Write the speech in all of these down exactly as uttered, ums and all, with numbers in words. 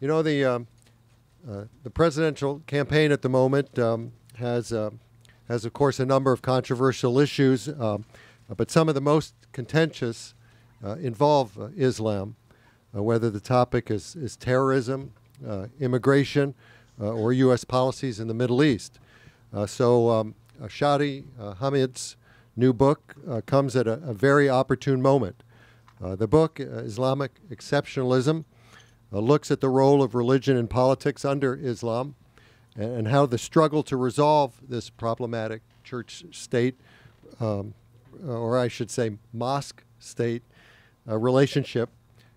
You know, the um, uh, the presidential campaign at the moment um, has uh, has of course a number of controversial issues, um, but some of the most contentious uh, involve uh, Islam, uh, whether the topic is is terrorism, uh, immigration, uh, or U S policies in the Middle East. Uh, so um, uh, Shadi uh, Hamid's new book uh, comes at a, a very opportune moment. Uh, the book, uh, Islamic Exceptionalism, uh, looks at the role of religion and politics under Islam and, and how the struggle to resolve this problematic church-state, um, or I should say mosque-state, uh, relationship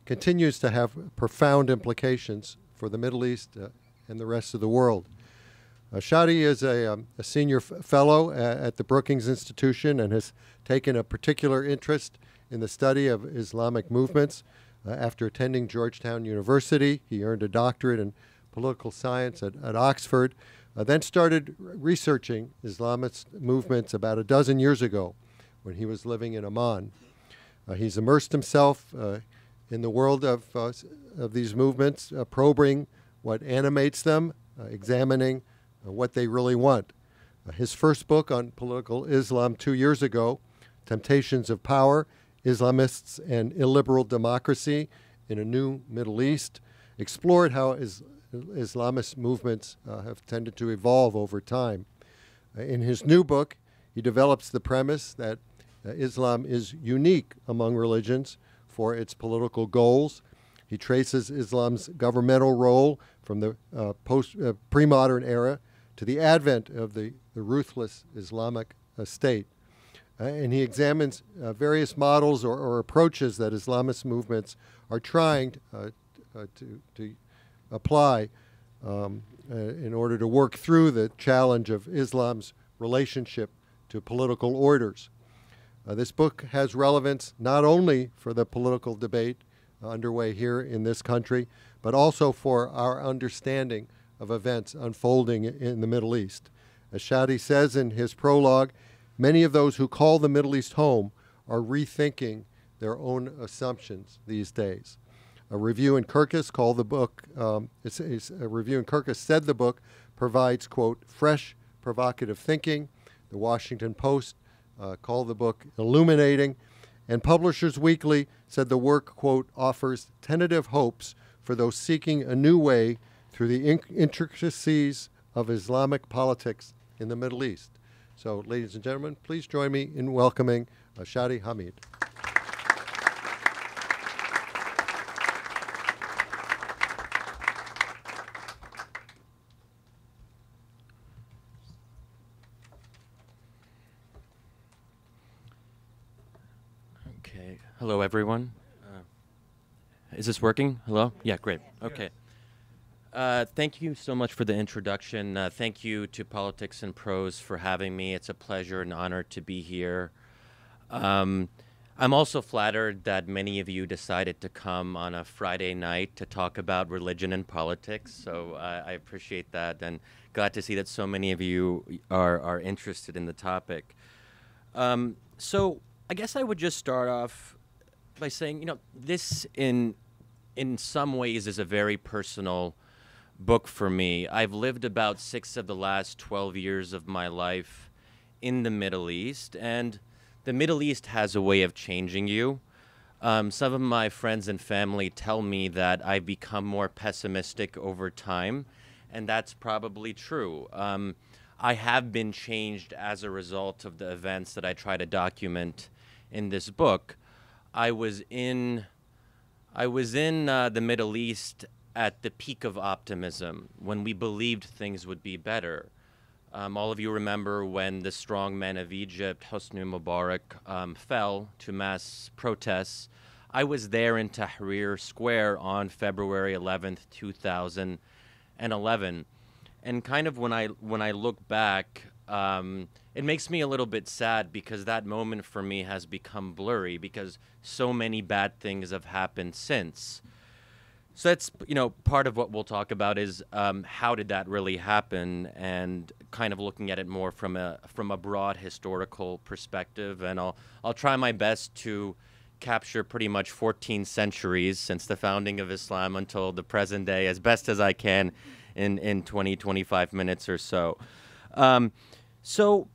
continues to have profound implications for the Middle East uh, and the rest of the world. Uh, Shadi is a, um, a senior f fellow at, at the Brookings Institution and has taken a particular interest in the study of Islamic movements. Uh, after attending Georgetown University, he earned a doctorate in political science at, at Oxford, uh, then started researching Islamist movements about a dozen years ago when he was living in Amman. Uh, he's immersed himself uh, in the world of, uh, of these movements, uh, probing what animates them, uh, examining Uh, what they really want. Uh, his first book on political Islam two years ago, Temptations of Power, Islamists and Illiberal Democracy in a New Middle East, explored how is, Islamist movements uh, have tended to evolve over time. Uh, in his new book, he develops the premise that uh, Islam is unique among religions for its political goals. He traces Islam's governmental role from the uh, post, uh, pre-modern era to the advent of the, the ruthless Islamic uh, state. Uh, and he examines uh, various models or, or approaches that Islamist movements are trying uh, uh, to, to apply um, uh, in order to work through the challenge of Islam's relationship to political orders. Uh, this book has relevance not only for the political debate uh, underway here in this country, but also for our understanding of events unfolding in the Middle East. As Shadi says in his prologue, many of those who call the Middle East home are rethinking their own assumptions these days. A review in Kirkus called the book, um, it's, it's a review in Kirkus said the book provides, quote, fresh, provocative thinking. The Washington Post uh, called the book illuminating. And Publishers Weekly said the work, quote, offers tentative hopes for those seeking a new way through the intricacies of Islamic politics in the Middle East. So, ladies and gentlemen, please join me in welcoming uh, Shadi Hamid. Okay. Hello, everyone. Is this working? Hello? Yeah, great. Okay. Uh, thank you so much for the introduction. Uh, thank you to Politics and Prose for having me. It's a pleasure and honor to be here. Um, I'm also flattered that many of you decided to come on a Friday night to talk about religion and politics. So uh, I appreciate that and glad to see that so many of you are, are interested in the topic. Um, so I guess I would just start off by saying, you know, this in in some ways is a very personal book for me. I've lived about six of the last twelve years of my life in the Middle East, and the Middle East has a way of changing you. Um, some of my friends and family tell me that I've become more pessimistic over time, and that's probably true. Um, I have been changed as a result of the events that I try to document in this book. I was in, I was in uh, the Middle East at the peak of optimism, when we believed things would be better. Um, all of you remember when the strong man of Egypt, Hosni Mubarak, um, fell to mass protests. I was there in Tahrir Square on February eleventh, two thousand eleven. And kind of when I, when I look back, um, it makes me a little bit sad because that moment for me has become blurry because so many bad things have happened since. So that's, you know, part of what we'll talk about is um, how did that really happen, and kind of looking at it more from a from a broad historical perspective. And I'll I'll try my best to capture pretty much fourteen centuries since the founding of Islam until the present day as best as I can in, in twenty, twenty-five minutes or so. Um, so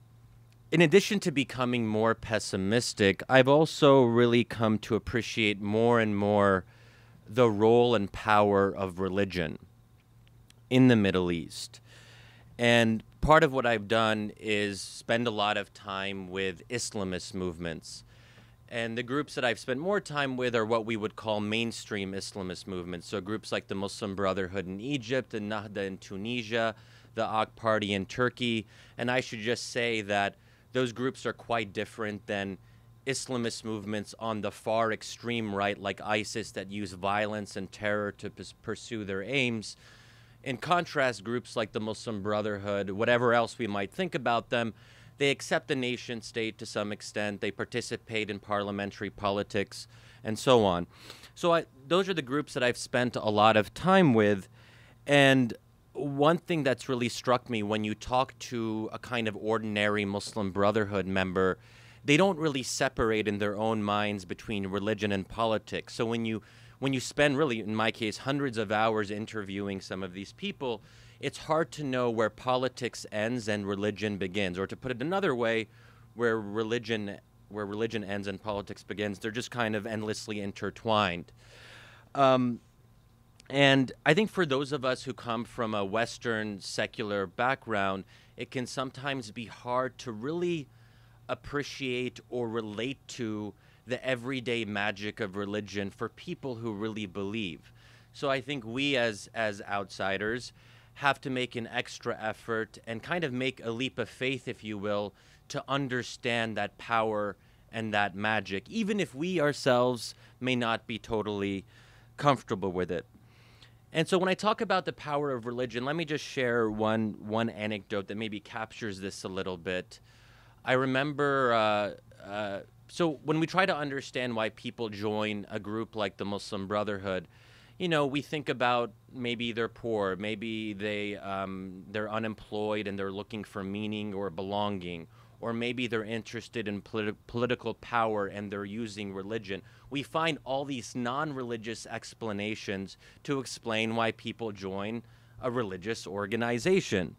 in addition to becoming more pessimistic, I've also really come to appreciate more and more the role and power of religion in the Middle East. And part of what I've done is spend a lot of time with Islamist movements. And the groups that I've spent more time with are what we would call mainstream Islamist movements. So groups like the Muslim Brotherhood in Egypt, the Nahda in Tunisia, the A K party in Turkey. And I should just say that those groups are quite different than Islamist movements on the far extreme right, like ISIS, that use violence and terror to pursue their aims. In contrast, groups like the Muslim Brotherhood, whatever else we might think about them, they accept the nation state to some extent, they participate in parliamentary politics, and so on. So I, those are the groups that I've spent a lot of time with. And one thing that's really struck me when you talk to a kind of ordinary Muslim Brotherhood member, they don't really separate in their own minds between religion and politics. So when you When you spend, really, in my case, hundreds of hours interviewing some of these people, it's hard to know where politics ends and religion begins. Or to put it another way, where religion, where religion ends and politics begins. They're just kind of endlessly intertwined. Um, and I think for those of us who come from a Western secular background, it can sometimes be hard to really appreciate or relate to the everyday magic of religion for people who really believe. So I think we as, as outsiders have to make an extra effort and kind of make a leap of faith, if you will, to understand that power and that magic, even if we ourselves may not be totally comfortable with it. And so when I talk about the power of religion, let me just share one, one anecdote that maybe captures this a little bit. I remember, uh, uh, So when we try to understand why people join a group like the Muslim Brotherhood, you know, we think about maybe they're poor, maybe they, um, they're unemployed and they're looking for meaning or belonging, or maybe they're interested in politi- political power and they're using religion. We find all these non-religious explanations to explain why people join a religious organization.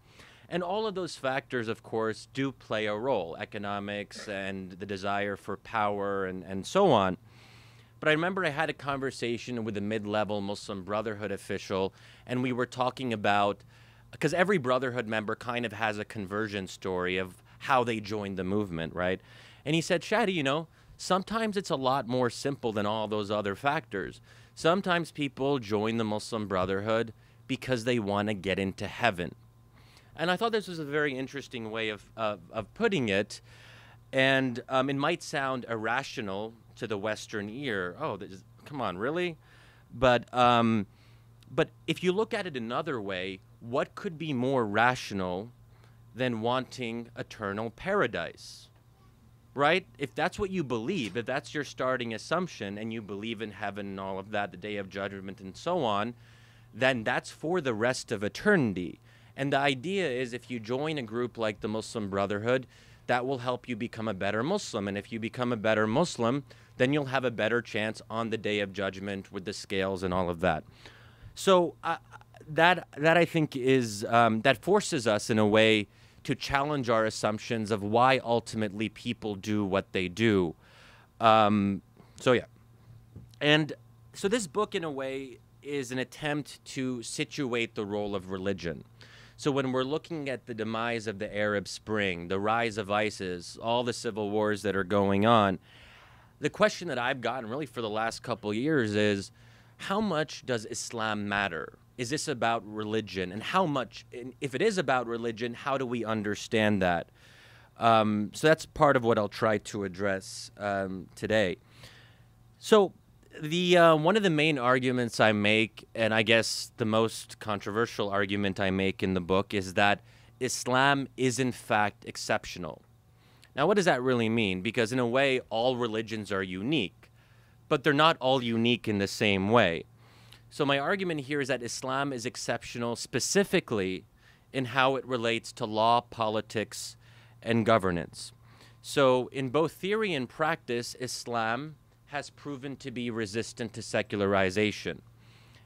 And all of those factors, of course, do play a role, economics and the desire for power and, and so on. But I remember I had a conversation with a mid-level Muslim Brotherhood official, and we were talking about, because every Brotherhood member kind of has a conversion story of how they joined the movement, right? And he said, Shadi, you know, sometimes it's a lot more simple than all those other factors. Sometimes people join the Muslim Brotherhood because they want to get into heaven. And I thought this was a very interesting way of, of, of putting it. And um, it might sound irrational to the Western ear. Oh, this is, come on, really? But, um, but if you look at it another way, what could be more rational than wanting eternal paradise, right? If that's what you believe, if that's your starting assumption, and you believe in heaven and all of that, the day of judgment and so on, then that's for the rest of eternity. And the idea is if you join a group like the Muslim Brotherhood, that will help you become a better Muslim. And if you become a better Muslim, then you'll have a better chance on the Day of Judgment with the scales and all of that. So uh, that, that I think is, um, that forces us in a way to challenge our assumptions of why ultimately people do what they do. Um, so yeah. And so this book in a way is an attempt to situate the role of religion. So when we're looking at the demise of the Arab Spring, the rise of ISIS, all the civil wars that are going on, the question that I've gotten really for the last couple of years is, how much does Islam matter? Is this about religion? And how much, and if it is about religion, how do we understand that? Um, so that's part of what I'll try to address um, today. So the uh, one of the main arguments I make, and I guess the most controversial argument I make in the book, is that Islam is in fact exceptional. Now, what does that really mean? Because in a way, all religions are unique, but they're not all unique in the same way. So my argument here is that Islam is exceptional specifically in how it relates to law, politics, and governance. So in both theory and practice, Islam has proven to be resistant to secularization.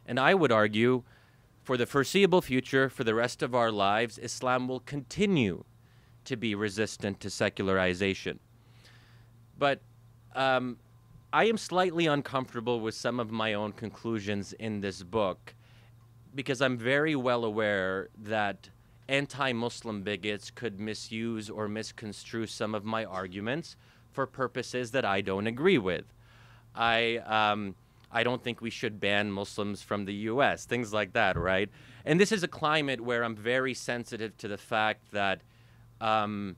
And I would argue, for the foreseeable future, for the rest of our lives, Islam will continue to be resistant to secularization. But um, I am slightly uncomfortable with some of my own conclusions in this book, because I'm very well aware that anti-Muslim bigots could misuse or misconstrue some of my arguments for purposes that I don't agree with. I, um, I don't think we should ban Muslims from the U S, things like that, right? And this is a climate where I'm very sensitive to the fact that, um,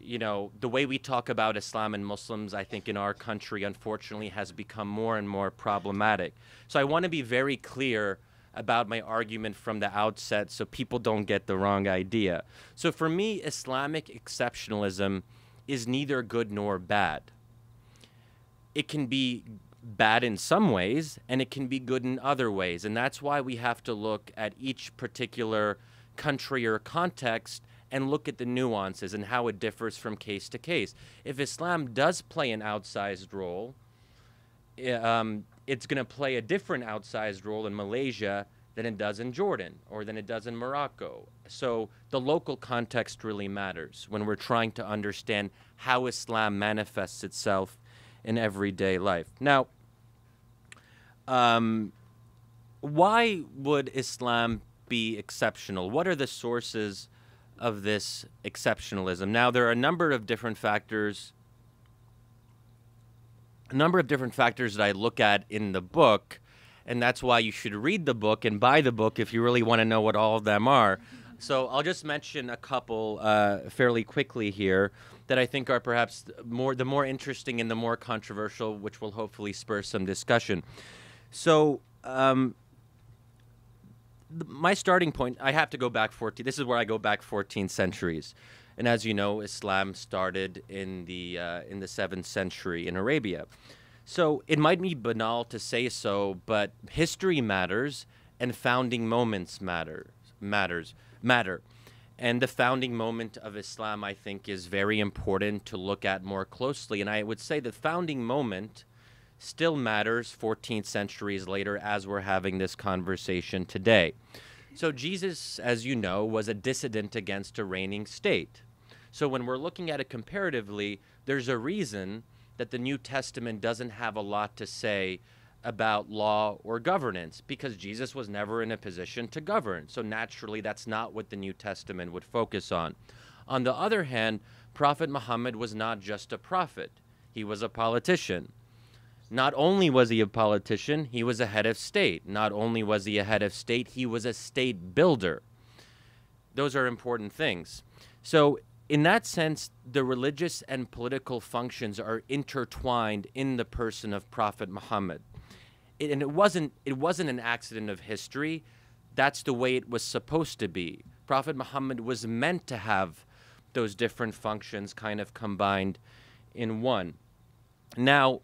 you know, the way we talk about Islam and Muslims, I think in our country, unfortunately, has become more and more problematic. So I want to be very clear about my argument from the outset so people don't get the wrong idea. So for me, Islamic exceptionalism is neither good nor bad. It can be bad in some ways, and it can be good in other ways. And that's why we have to look at each particular country or context and look at the nuances and how it differs from case to case. If Islam does play an outsized role, um, it's going to play a different outsized role in Malaysia than it does in Jordan or than it does in Morocco. So the local context really matters when we're trying to understand how Islam manifests itself in everyday life. Now, um, why would Islam be exceptional? What are the sources of this exceptionalism? Now, there are a number of different factors a number of different factors that I look at in the book, and that's why you should read the book and buy the book if you really want to know what all of them are. So I'll just mention a couple uh, fairly quickly here that I think are perhaps more, the more interesting and the more controversial, which will hopefully spur some discussion. So um, th my starting point, I have to go back fourteen. This is where I go back fourteen centuries. And as you know, Islam started in the, uh, in the seventh century in Arabia. So it might be banal to say so, but history matters and founding moments matter, matters, matter. And the founding moment of Islam, I think, is very important to look at more closely. And I would say the founding moment still matters fourteen centuries later as we're having this conversation today. So Jesus, as you know, was a dissident against a reigning state. So when we're looking at it comparatively, there's a reason that the New Testament doesn't have a lot to say about law or governance, because Jesus was never in a position to govern. So naturally, that's not what the New Testament would focus on. On the other hand, Prophet Muhammad was not just a prophet. He was a politician. Not only was he a politician, he was a head of state. Not only was he a head of state, he was a state builder. Those are important things. So in that sense, the religious and political functions are intertwined in the person of Prophet Muhammad. It, and it wasn't, it wasn't an accident of history. That's the way it was supposed to be. Prophet Muhammad was meant to have those different functions kind of combined in one. Now,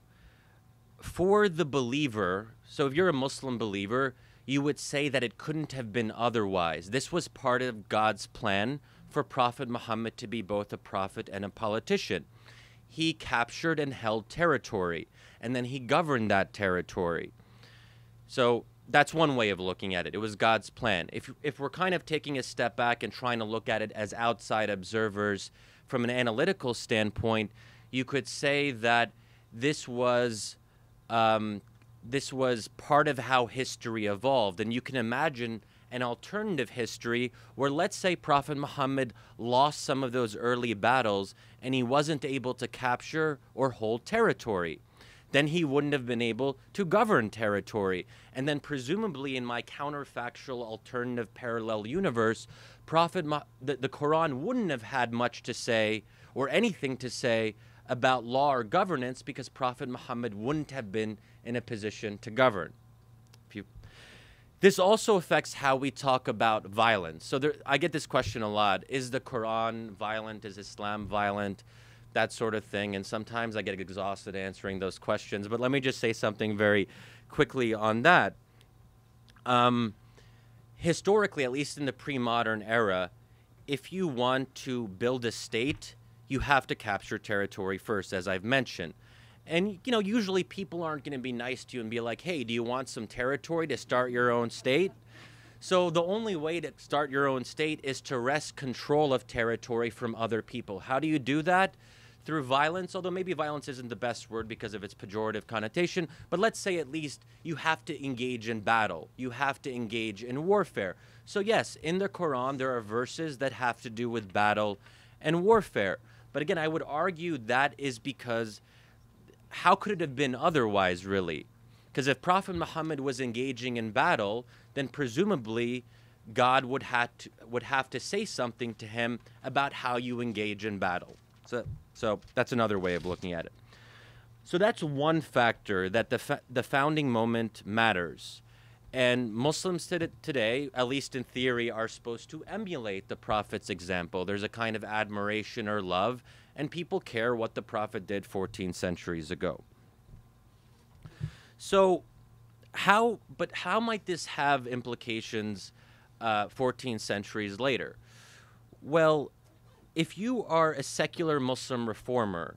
for the believer, so if you're a Muslim believer, you would say that it couldn't have been otherwise. This was part of God's plan for Prophet Muhammad to be both a prophet and a politician. He captured and held territory, and then he governed that territory. So that's one way of looking at it. It was God's plan. If, if we're kind of taking a step back and trying to look at it as outside observers from an analytical standpoint, you could say that this was... Um, this was part of how history evolved. And you can imagine an alternative history where, let's say, Prophet Muhammad lost some of those early battles and he wasn't able to capture or hold territory. Then he wouldn't have been able to govern territory. And then presumably in my counterfactual alternative parallel universe, Prophet Mu- the, the Quran wouldn't have had much to say or anything to say about law or governance, because Prophet Muhammad wouldn't have been in a position to govern. If you, this also affects how we talk about violence. So there, I get this question a lot. Is the Quran violent? Is Islam violent? That sort of thing. And sometimes I get exhausted answering those questions. But let me just say something very quickly on that. Um, historically, at least in the pre-modern era, if you want to build a state, you have to capture territory first, as I've mentioned. And, you know, usually people aren't going to be nice to you and be like, hey, do you want some territory to start your own state? So the only way to start your own state is to wrest control of territory from other people. How do you do that? Through violence, although maybe violence isn't the best word because of its pejorative connotation. But let's say at least you have to engage in battle. You have to engage in warfare. So yes, in the Quran, there are verses that have to do with battle and warfare. But again, I would argue that is because how could it have been otherwise, really? Because if Prophet Muhammad was engaging in battle, then presumably God would have to, would have to say something to him about how you engage in battle. So, so that's another way of looking at it. So that's one factor, that the, fa the founding moment matters. And Muslims today, at least in theory, are supposed to emulate the Prophet's example. There's a kind of admiration or love, and people care what the Prophet did fourteen centuries ago. So how, but how might this have implications uh, fourteen centuries later? Well, if you are a secular Muslim reformer,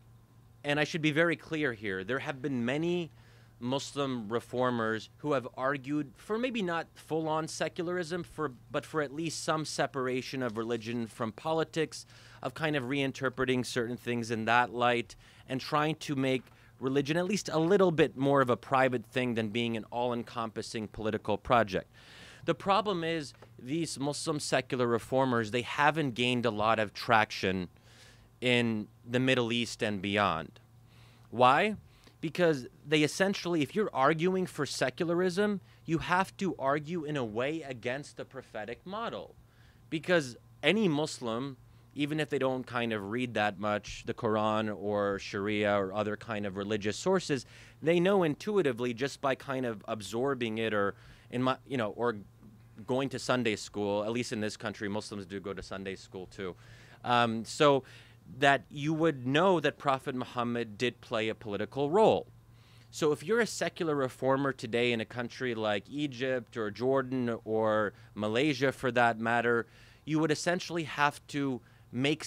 and I should be very clear here, there have been many Muslim reformers who have argued for maybe not full-on secularism, for, but for at least some separation of religion from politics, of kind of reinterpreting certain things in that light, and trying to make religion at least a little bit more of a private thing than being an all-encompassing political project. The problem is these Muslim secular reformers, they haven't gained a lot of traction in the Middle East and beyond. Why? Because they essentially, if you're arguing for secularism, you have to argue in a way against the prophetic model. Because any Muslim, even if they don't kind of read that much, the Quran or Sharia or other kind of religious sources, they know intuitively just by kind of absorbing it or, in my, you know, or going to Sunday school, at least in this country, Muslims do go to Sunday school too. Um, so. That you would know that Prophet Muhammad did play a political role. So if you're a secular reformer today in a country like Egypt or Jordan or Malaysia, for that matter, you would essentially have to make,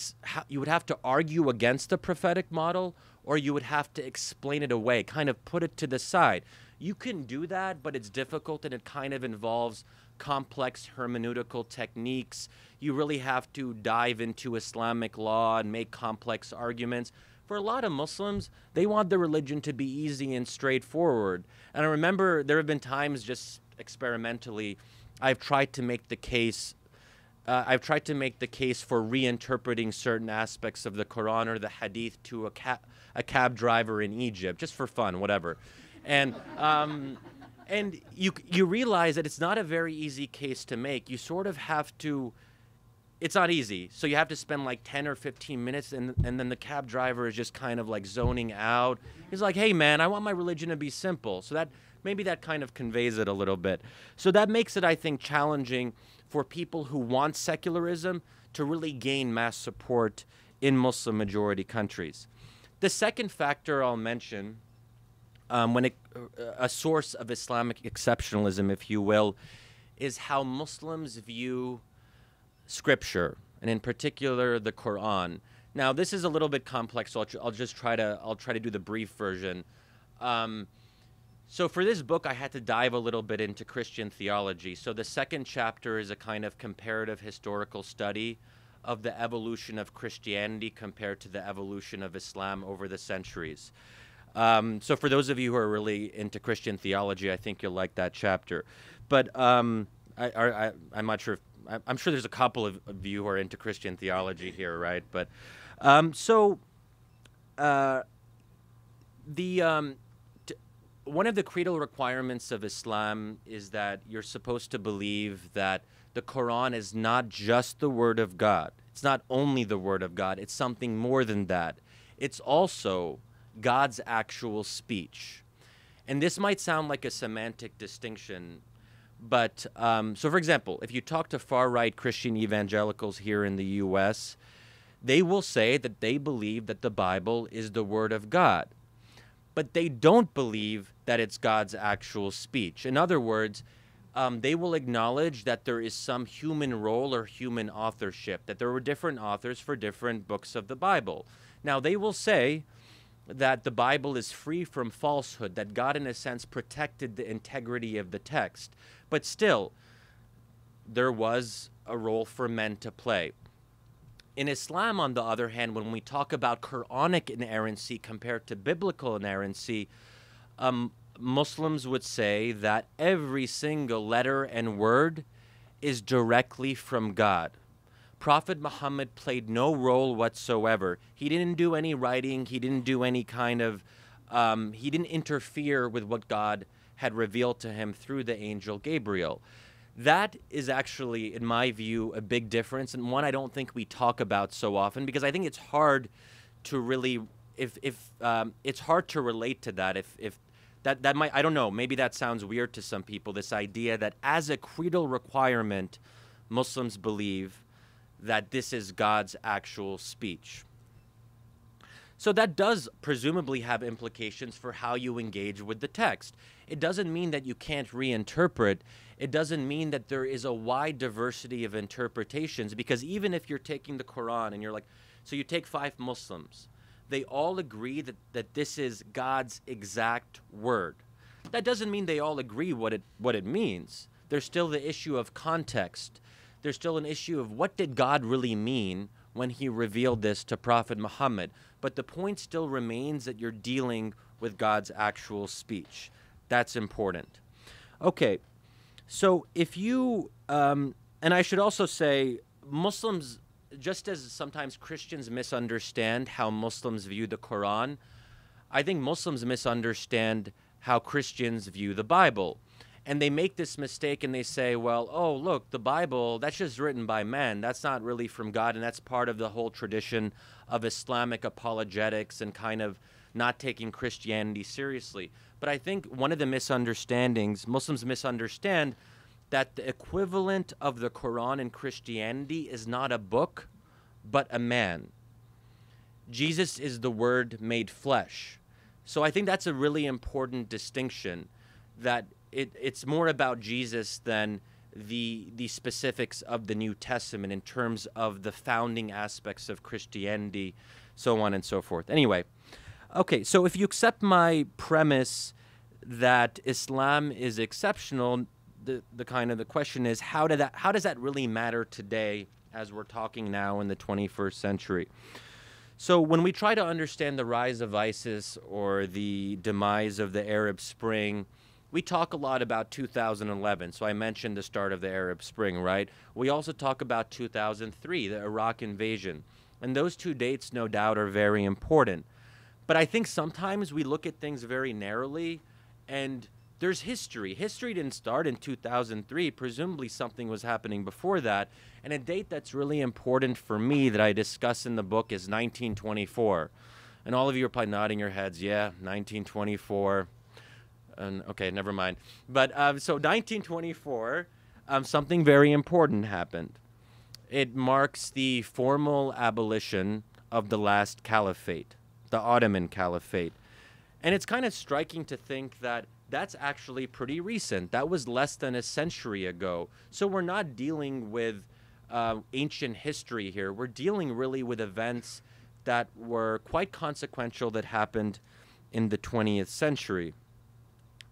you would have to argue against the prophetic model, or you would have to explain it away, kind of put it to the side. You can do that, but it's difficult, and it kind of involves complex hermeneutical techniques. You really have to dive into Islamic law and make complex arguments. For a lot of Muslims, they want their religion to be easy and straightforward. And I remember there have been times, just experimentally, I've tried to make the case uh, I've tried to make the case for reinterpreting certain aspects of the Quran or the Hadith to a ca a cab driver in Egypt, just for fun, whatever. And um And you, you realize that it's not a very easy case to make. You sort of have to, it's not easy. So you have to spend like ten or fifteen minutes, and, and then the cab driver is just kind of like zoning out. He's like, hey man, I want my religion to be simple. So that, maybe that kind of conveys it a little bit. So that makes it, I think, challenging for people who want secularism to really gain mass support in Muslim majority countries. The second factor I'll mention, Um, when it, a source of Islamic exceptionalism, if you will, is how Muslims view scripture, and in particular the Quran. Now, this is a little bit complex, so I'll, I'll just try to I'll try to do the brief version. Um, so for this book, I had to dive a little bit into Christian theology. So the second chapter is a kind of comparative historical study of the evolution of Christianity compared to the evolution of Islam over the centuries. Um, so for those of you who are really into Christian theology, I think you'll like that chapter. But um, I, I, I, I'm not sure. If, I, I'm sure there's a couple of, of you who are into Christian theology here, right? But um, so uh, the um, t one of the creedal requirements of Islam is that you're supposed to believe that the Quran is not just the word of God. It's not only the word of God. It's something more than that. It's also God's actual speech. And this might sound like a semantic distinction, but um, so for example, if you talk to far-right Christian evangelicals here in the U S, they will say that they believe that the Bible is the Word of God, but they don't believe that it's God's actual speech. In other words, um, they will acknowledge that there is some human role or human authorship, that there were different authors for different books of the Bible. Now, they will say that the Bible is free from falsehood, that God, in a sense, protected the integrity of the text. But still, there was a role for men to play. In Islam, on the other hand, when we talk about Quranic inerrancy compared to biblical inerrancy, um, Muslims would say that every single letter and word is directly from God. Prophet Muhammad played no role whatsoever. He didn't do any writing. He didn't do any kind of, um, he didn't interfere with what God had revealed to him through the angel Gabriel. That is actually, in my view, a big difference, and one I don't think we talk about so often, because I think it's hard to really, if, if um, it's hard to relate to that. If, if that, that might, I don't know, maybe that sounds weird to some people, this idea that as a creedal requirement, Muslims believe that this is God's actual speech. So that does presumably have implications for how you engage with the text. It doesn't mean that you can't reinterpret. It doesn't mean that there is a wide diversity of interpretations, because even if you're taking the Quran and you're like, so you take five Muslims, they all agree that, that this is God's exact word. That doesn't mean they all agree what it, what it means. There's still the issue of context. There's still an issue of what did God really mean when he revealed this to Prophet Muhammad. But the point still remains that you're dealing with God's actual speech. That's important. Okay, so if you, um, and I should also say, Muslims, just as sometimes Christians misunderstand how Muslims view the Quran, I think Muslims misunderstand how Christians view the Bible. And they make this mistake and they say, well, oh, look, the Bible, that's just written by men. That's not really from God. And that's part of the whole tradition of Islamic apologetics and kind of not taking Christianity seriously. But I think one of the misunderstandings, Muslims misunderstand that the equivalent of the Quran in Christianity is not a book, but a man. Jesus is the Word made flesh. So I think that's a really important distinction, that It, it's more about Jesus than the, the specifics of the New Testament in terms of the founding aspects of Christianity, so on and so forth. Anyway, okay, so if you accept my premise that Islam is exceptional, the, the kind of the question is, how, did that, how does that really matter today as we're talking now in the twenty-first century? So when we try to understand the rise of ISIS or the demise of the Arab Spring, we talk a lot about two thousand eleven, so I mentioned the start of the Arab Spring, right? We also talk about two thousand three, the Iraq invasion. And those two dates, no doubt, are very important. But I think sometimes we look at things very narrowly, and there's history. History didn't start in two thousand three. Presumably something was happening before that. And a date that's really important for me that I discuss in the book is nineteen twenty-four. And all of you are probably nodding your heads, yeah, nineteen twenty-four. And, okay, never mind. But um, so nineteen twenty-four, um, something very important happened. It marks the formal abolition of the last caliphate, the Ottoman Caliphate. And it's kind of striking to think that that's actually pretty recent. That was less than a century ago. So we're not dealing with uh, ancient history here. We're dealing really with events that were quite consequential that happened in the twentieth century.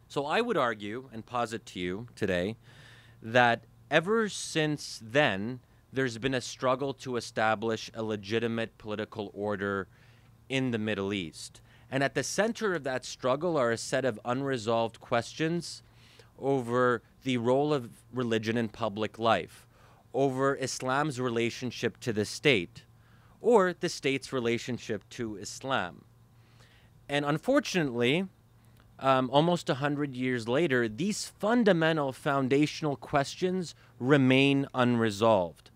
So I would argue and posit to you today that ever since then, there's been a struggle to establish a legitimate political order in the Middle East. And at the center of that struggle are a set of unresolved questions over the role of religion in public life, over Islam's relationship to the state, or the state's relationship to Islam. And unfortunately, Um, almost one hundred years later, these fundamental foundational questions remain unresolved.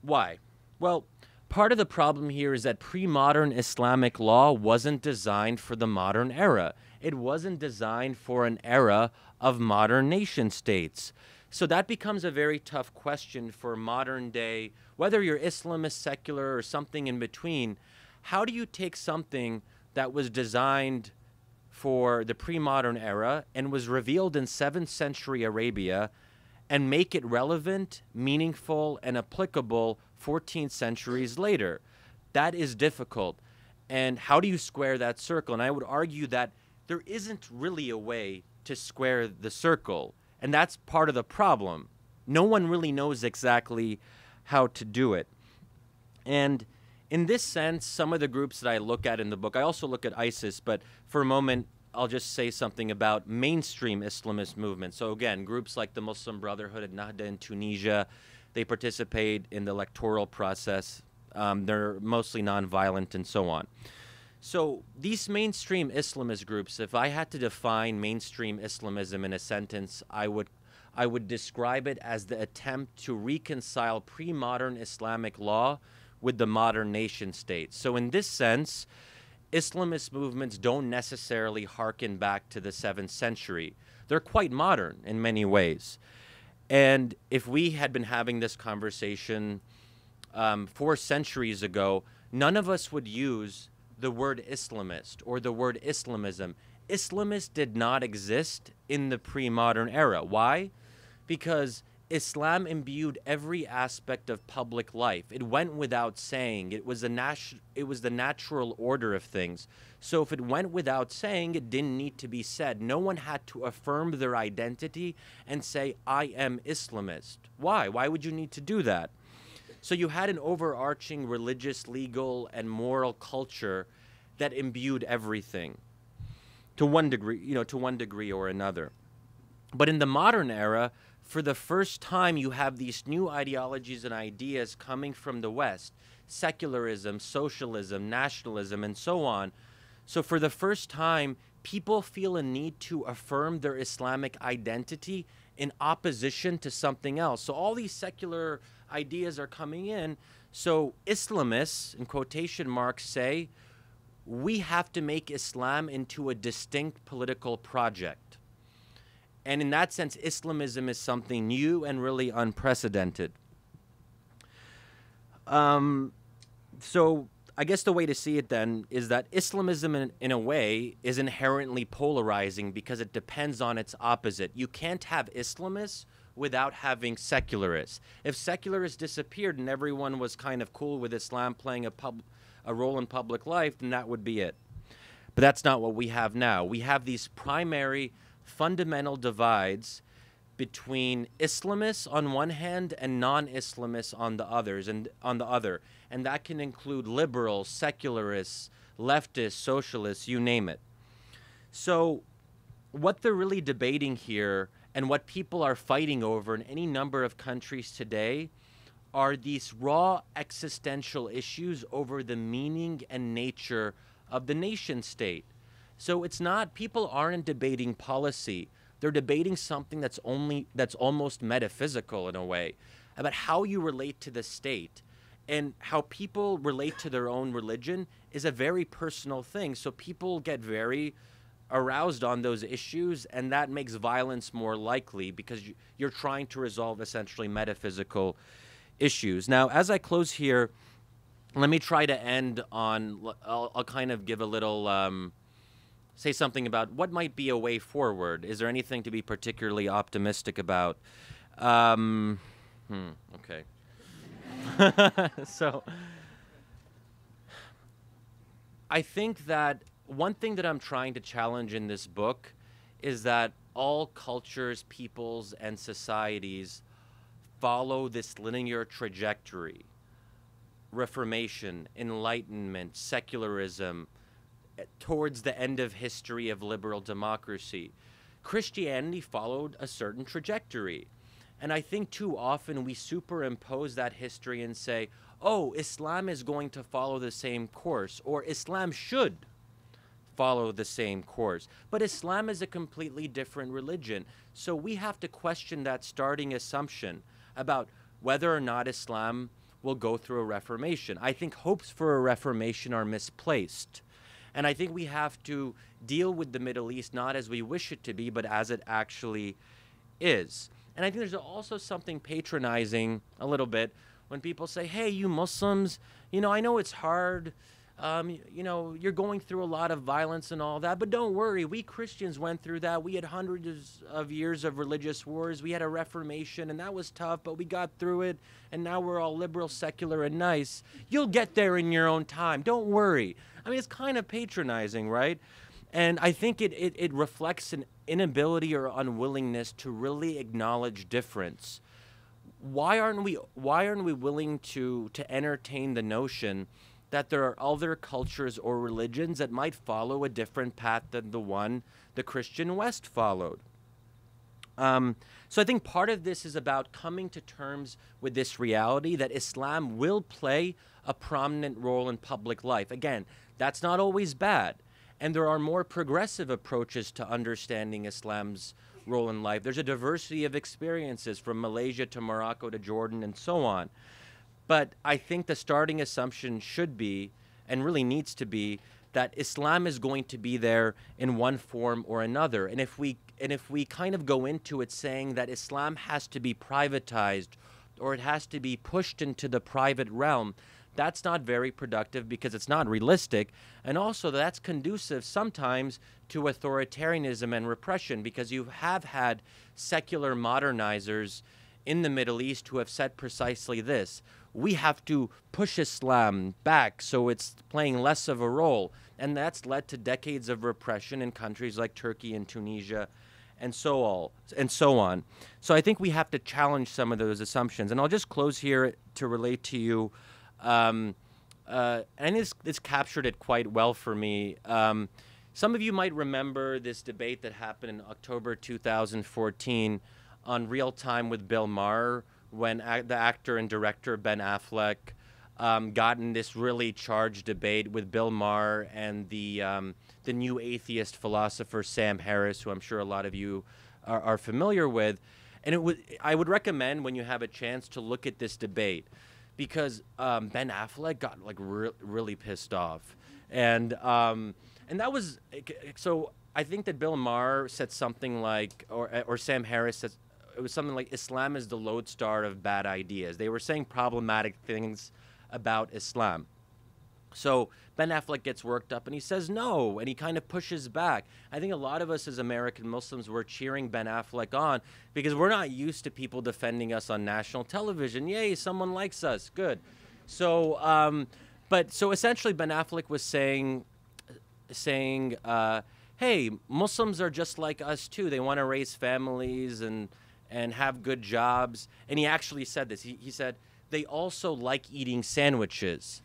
Why? Well, part of the problem here is that pre-modern Islamic law wasn't designed for the modern era. It wasn't designed for an era of modern nation states. So that becomes a very tough question for modern day, whether you're Islamist, secular, or something in between. How do you take something that was designed for the pre-modern era and was revealed in seventh century Arabia and make it relevant, meaningful, and applicable fourteen centuries later? That is difficult. And how do you square that circle? And I would argue that there isn't really a way to square the circle. And that's part of the problem. No one really knows exactly how to do it. And in this sense, some of the groups that I look at in the book, I also look at ISIS, but for a moment, I'll just say something about mainstream Islamist movements. So again, groups like the Muslim Brotherhood and Nahda in Tunisia, they participate in the electoral process. Um, they're mostly nonviolent and so on. So these mainstream Islamist groups, if I had to define mainstream Islamism in a sentence, I would I would describe it as the attempt to reconcile pre-modern Islamic law with the modern nation state. So in this sense, Islamist movements don't necessarily harken back to the seventh century. They're quite modern in many ways. And if we had been having this conversation um, four centuries ago, none of us would use the word Islamist or the word Islamism. Islamist did not exist in the pre-modern era. Why? Because Islam imbued every aspect of public life. It went without saying. It was, a natu- it was the natural order of things. So if it went without saying, it didn't need to be said. No one had to affirm their identity and say, I am Islamist. Why? Why would you need to do that? So you had an overarching religious, legal, and moral culture that imbued everything to one degree, you know, to one degree or another. But in the modern era, for the first time, you have these new ideologies and ideas coming from the West, secularism, socialism, nationalism, and so on. So for the first time, people feel a need to affirm their Islamic identity in opposition to something else. So all these secular ideas are coming in. So Islamists, in quotation marks, say, we have to make Islam into a distinct political project. And in that sense, Islamism is something new and really unprecedented. Um, so I guess the way to see it then is that Islamism, in, in a way, is inherently polarizing because it depends on its opposite. You can't have Islamists without having secularists. If secularists disappeared and everyone was kind of cool with Islam playing a, pub, a role in public life, then that would be it. But that's not what we have now. We have these primary fundamental divides between Islamists on one hand and non-Islamists on the others and on the other, and that can include liberals, secularists, leftists, socialists, you name it. So what they're really debating here and what people are fighting over in any number of countries today are these raw existential issues over the meaning and nature of the nation state. So it's not, people aren't debating policy. They're debating something that's only, that's almost metaphysical in a way, about how you relate to the state. And how people relate to their own religion is a very personal thing. So people get very aroused on those issues, and that makes violence more likely because you're trying to resolve essentially metaphysical issues. Now, as I close here, let me try to end on, I'll, I'll kind of give a little, um, say something about what might be a way forward. Is there anything to be particularly optimistic about? Um, hmm, okay. So I think that one thing that I'm trying to challenge in this book is that all cultures, peoples, and societies follow this linear trajectory. Reformation, enlightenment, secularism, towards the end of history of liberal democracy. Christianity followed a certain trajectory. And I think too often we superimpose that history and say, oh, Islam is going to follow the same course, or Islam should follow the same course. But Islam is a completely different religion. So we have to question that starting assumption about whether or not Islam will go through a reformation. I think hopes for a reformation are misplaced. And I think we have to deal with the Middle East not as we wish it to be, but as it actually is. And I think there's also something patronizing a little bit when people say, hey, you Muslims, you know, I know it's hard. Um, you know, you're going through a lot of violence and all that, but don't worry. We Christians went through that. We had hundreds of years of religious wars. We had a reformation, and that was tough, but we got through it, and now we're all liberal, secular, and nice. You'll get there in your own time. Don't worry. I mean, it's kind of patronizing, right? And I think it, it, it reflects an inability or unwillingness to really acknowledge difference. Why aren't we, why aren't we willing to, to entertain the notion that there are other cultures or religions that might follow a different path than the one the Christian West followed? Um, so I think part of this is about coming to terms with this reality that Islam will play a prominent role in public life. Again, that's not always bad. And there are more progressive approaches to understanding Islam's role in life. There's a diversity of experiences from Malaysia to Morocco to Jordan and so on. But I think the starting assumption should be, and really needs to be, that Islam is going to be there in one form or another. And if we, and if we kind of go into it saying that Islam has to be privatized or it has to be pushed into the private realm, that's not very productive because it's not realistic. And also that's conducive sometimes to authoritarianism and repression, because you have had secular modernizers in the Middle East who have said precisely this. We have to push Islam back so it's playing less of a role. And that's led to decades of repression in countries like Turkey and Tunisia and so all, and so on. So I think we have to challenge some of those assumptions. And I'll just close here to relate to you. Um, uh, and it's, it's captured it quite well for me. Um, some of you might remember this debate that happened in October two thousand fourteen on Real Time with Bill Maher, when a the actor and director Ben Affleck um, got in this really charged debate with Bill Maher and the, um, the new atheist philosopher Sam Harris, who I'm sure a lot of you are, are familiar with. And it I would recommend, when you have a chance, to look at this debate, because um, Ben Affleck got like re really pissed off. And, um, and that was, so I think that Bill Maher said something like, or, or Sam Harris said, it was something like, Islam is the lodestar of bad ideas. They were saying problematic things about Islam. So Ben Affleck gets worked up and he says no, and he kind of pushes back. I think a lot of us as American Muslims were cheering Ben Affleck on because we're not used to people defending us on national television. Yay, someone likes us, good. So, um, but, so essentially Ben Affleck was saying, saying uh, hey, Muslims are just like us too. They want to raise families and, and have good jobs. And he actually said this, he, he said, they also like eating sandwiches.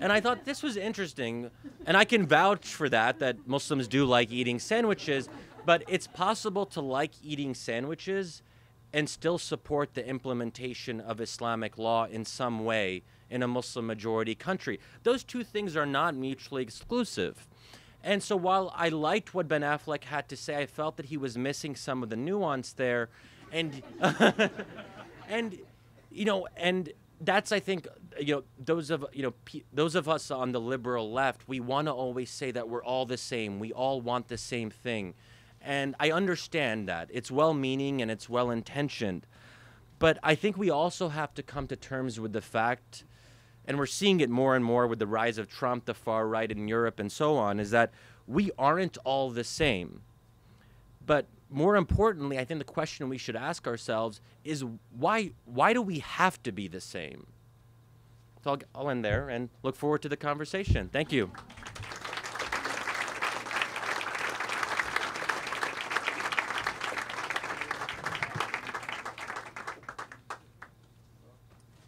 And I thought this was interesting, and I can vouch for that, that Muslims do like eating sandwiches, but it's possible to like eating sandwiches and still support the implementation of Islamic law in some way in a Muslim-majority country. Those two things are not mutually exclusive. And so while I liked what Ben Affleck had to say, I felt that he was missing some of the nuance there. And, and you know, and... that's, I think, you know, those of, you know, pe those of us on the liberal left, we want to always say that we're all the same. We all want the same thing. And I understand that. It's well-meaning and it's well-intentioned. But I think we also have to come to terms with the fact, and we're seeing it more and more with the rise of Trump, the far right in Europe and so on, is that we aren't all the same. But more importantly, I think the question we should ask ourselves is why, why do we have to be the same? So I'll, I'll end there and look forward to the conversation. Thank you. If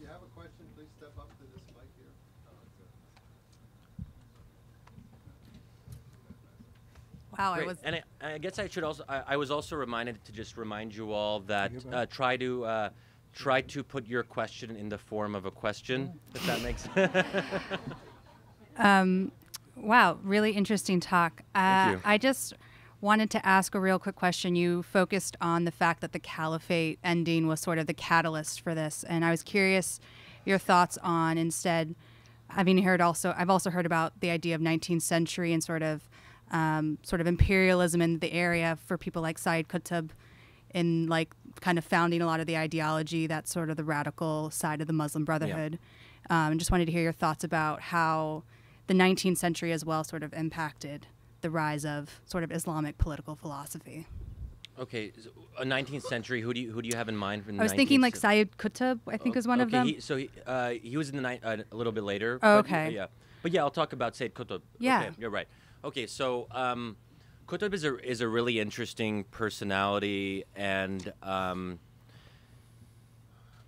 you have a question, please step up to this mic here. Wow, I was... and I, I guess I should also, I, I was also reminded to just remind you all that uh, try to uh, try to put your question in the form of a question, if that makes sense. um, wow, really interesting talk. Uh, Thank you. I just wanted to ask a real quick question. You focused on the fact that the caliphate ending was sort of the catalyst for this, and I was curious your thoughts on instead, having heard also, I've also heard about the idea of nineteenth century and sort of Um, sort of imperialism in the area for people like Sayyid Qutb in like kind of founding a lot of the ideology that's sort of the radical side of the Muslim Brotherhood. Yeah. Um, just wanted to hear your thoughts about how the nineteenth century as well sort of impacted the rise of sort of Islamic political philosophy. Okay, so a nineteenth century, who do you, who do you have in mind? From the I was thinking like Sayyid Qutb, I think, oh, is one okay, of them. He, so he, uh, he was in the ni- uh, a little bit later. Oh, okay. But, yeah. But yeah, I'll talk about Sayyid Qutb. Yeah. Okay, you're right. Okay, so um, Qutb is a, is a really interesting personality, and um,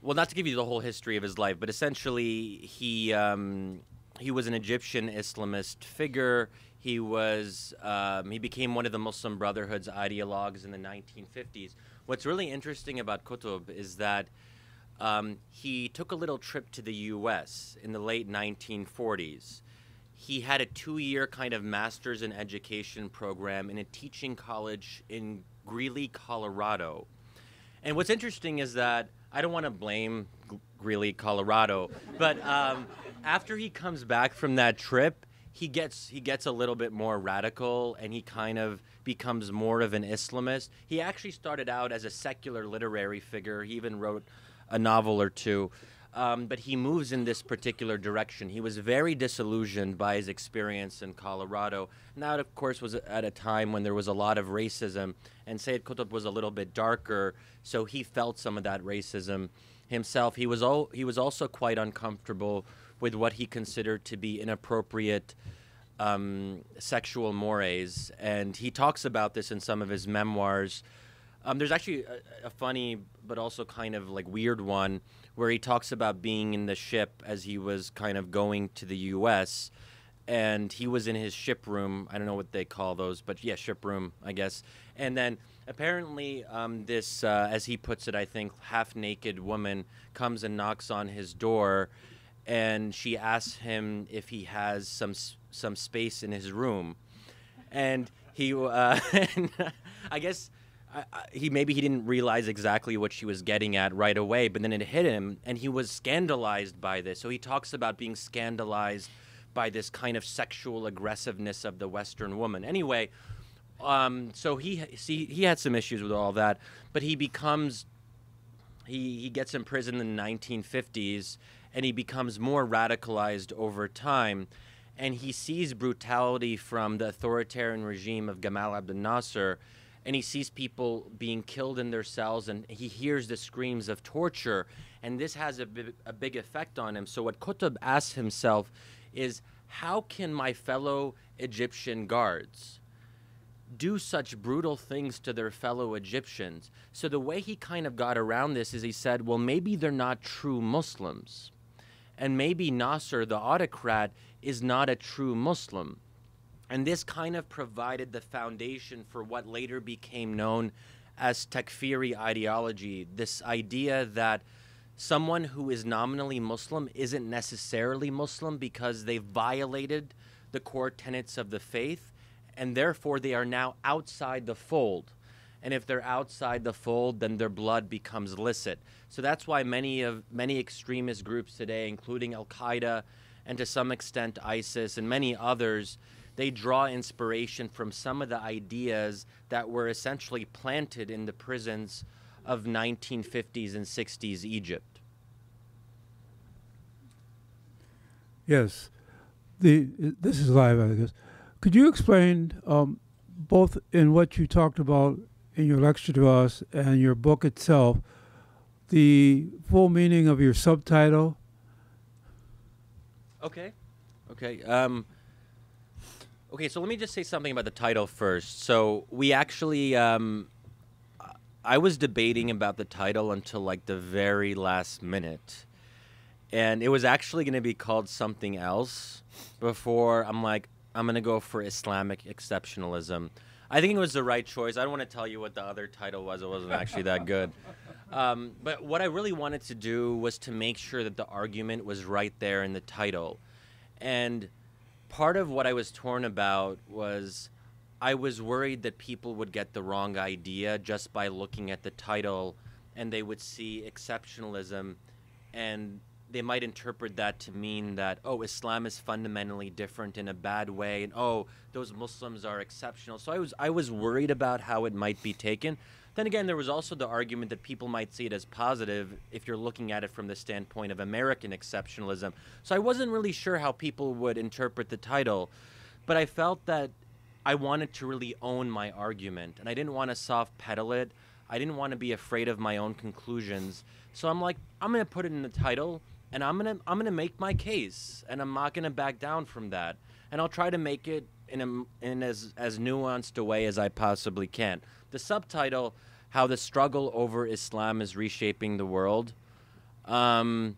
well, not to give you the whole history of his life, but essentially he, um, he was an Egyptian Islamist figure. He was um, he became one of the Muslim Brotherhood's ideologues in the nineteen fifties. What's really interesting about Qutb is that um, he took a little trip to the U S in the late nineteen forties. He had a two-year kind of master's in education program in a teaching college in Greeley, Colorado. And what's interesting is that I don't want to blame Greeley, Colorado, but um, after he comes back from that trip, he gets he gets a little bit more radical, and he kind of becomes more of an Islamist. He actually started out as a secular literary figure. He even wrote a novel or two. Um, but he moves in this particular direction. He was very disillusioned by his experience in Colorado. And that, of course, was at a time when there was a lot of racism, and Sayyid Qutb was a little bit darker, so he felt some of that racism himself. He was, al he was also quite uncomfortable with what he considered to be inappropriate um, sexual mores, and he talks about this in some of his memoirs. Um, there's actually a, a funny but also kind of like weird one where he talks about being in the ship as he was kind of going to the U S, and he was in his ship room. I don't know what they call those, but yeah, ship room, I guess. And then apparently um, this, uh, as he puts it, I think, half-naked woman comes and knocks on his door, and she asks him if he has some, some space in his room. And he, uh, and I guess... I, he maybe he didn't realize exactly what she was getting at right away, but then it hit him, and he was scandalized by this. So he talks about being scandalized by this kind of sexual aggressiveness of the Western woman. Anyway, um, so he see, he had some issues with all that, but he becomes he he gets imprisoned in the nineteen fifties, and he becomes more radicalized over time, and he sees brutality from the authoritarian regime of Gamal Abdel Nasser. And he sees people being killed in their cells, and he hears the screams of torture, and this has a, bi a big effect on him. So what Qutb asks himself is, how can my fellow Egyptian guards do such brutal things to their fellow Egyptians? So the way he kind of got around this is he said, well, maybe they're not true Muslims, and maybe Nasser, the autocrat, is not a true Muslim. And this kind of provided the foundation for what later became known as takfiri ideology, this idea that someone who is nominally Muslim isn't necessarily Muslim because they violated the core tenets of the faith, and therefore they are now outside the fold. And if they're outside the fold, then their blood becomes licit. So that's why many of many extremist groups today, including Al-Qaeda and to some extent ISIS and many others, they draw inspiration from some of the ideas that were essentially planted in the prisons of nineteen fifties and sixties Egypt. Yes. The, this is live, I guess. Could you explain, um, both in what you talked about in your lecture to us and your book itself, the full meaning of your subtitle? Okay. Okay. Um, Okay, so let me just say something about the title first. So we actually, um, I was debating about the title until like the very last minute. And it was actually gonna be called something else before I'm like, I'm gonna go for Islamic Exceptionalism. I think it was the right choice. I don't wanna tell you what the other title was. It wasn't actually that good. Um, but what I really wanted to do was to make sure that the argument was right there in the title. And part of what I was torn about was I was worried that people would get the wrong idea just by looking at the title, and they would see exceptionalism, and they might interpret that to mean that, oh, Islam is fundamentally different in a bad way, and oh, those Muslims are exceptional. So I was, I was worried about how it might be taken. Then again, there was also the argument that people might see it as positive if you're looking at it from the standpoint of American exceptionalism. So I wasn't really sure how people would interpret the title, but I felt that I wanted to really own my argument, and I didn't want to soft pedal it. I didn't want to be afraid of my own conclusions. So I'm like, I'm going to put it in the title, and I'm gonna I'm gonna make my case, and I'm not gonna back down from that, and I'll try to make it in a in as as nuanced a way as I possibly can. The subtitle, "How the Struggle Over Islam is Reshaping the World." Um,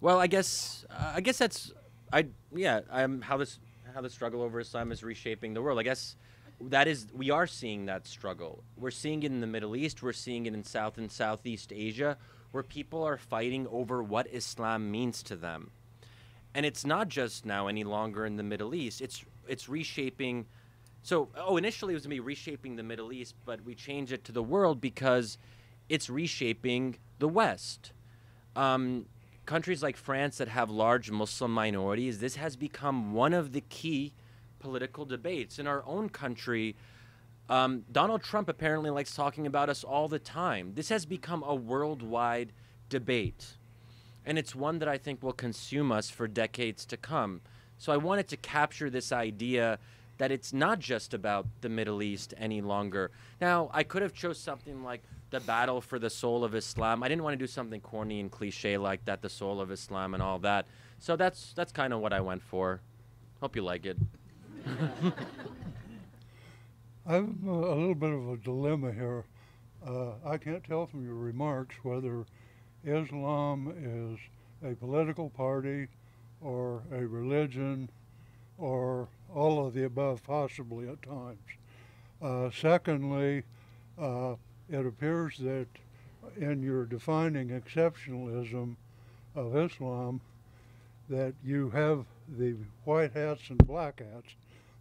well, I guess I guess that's I yeah I'm how this how the struggle over Islam is reshaping the world. I guess that is, we are seeing that struggle. We're seeing it in the Middle East. We're seeing it in South and Southeast Asia, where people are fighting over what Islam means to them. And it's not just now any longer in the Middle East. It's it's reshaping. So, oh, initially it was going to be reshaping the Middle East, but we changed it to the world because it's reshaping the West. Um, countries like France that have large Muslim minorities, this has become one of the key political debates. In our own country, um, Donald Trump apparently likes talking about us all the time. This has become a worldwide debate, and it's one that I think will consume us for decades to come. So I wanted to capture this idea that it's not just about the Middle East any longer. Now, I could have chose something like The Battle for the Soul of Islam. I didn't want to do something corny and cliche like that, the soul of Islam and all that. So that's, that's kind of what I went for. Hope you like it. I'm uh, a little bit of a dilemma here. Uh, I can't tell from your remarks whether Islam is a political party or a religion or all of the above, possibly at times. Uh, secondly, uh, it appears that in your defining exceptionalism of Islam, that you have the white hats and black hats,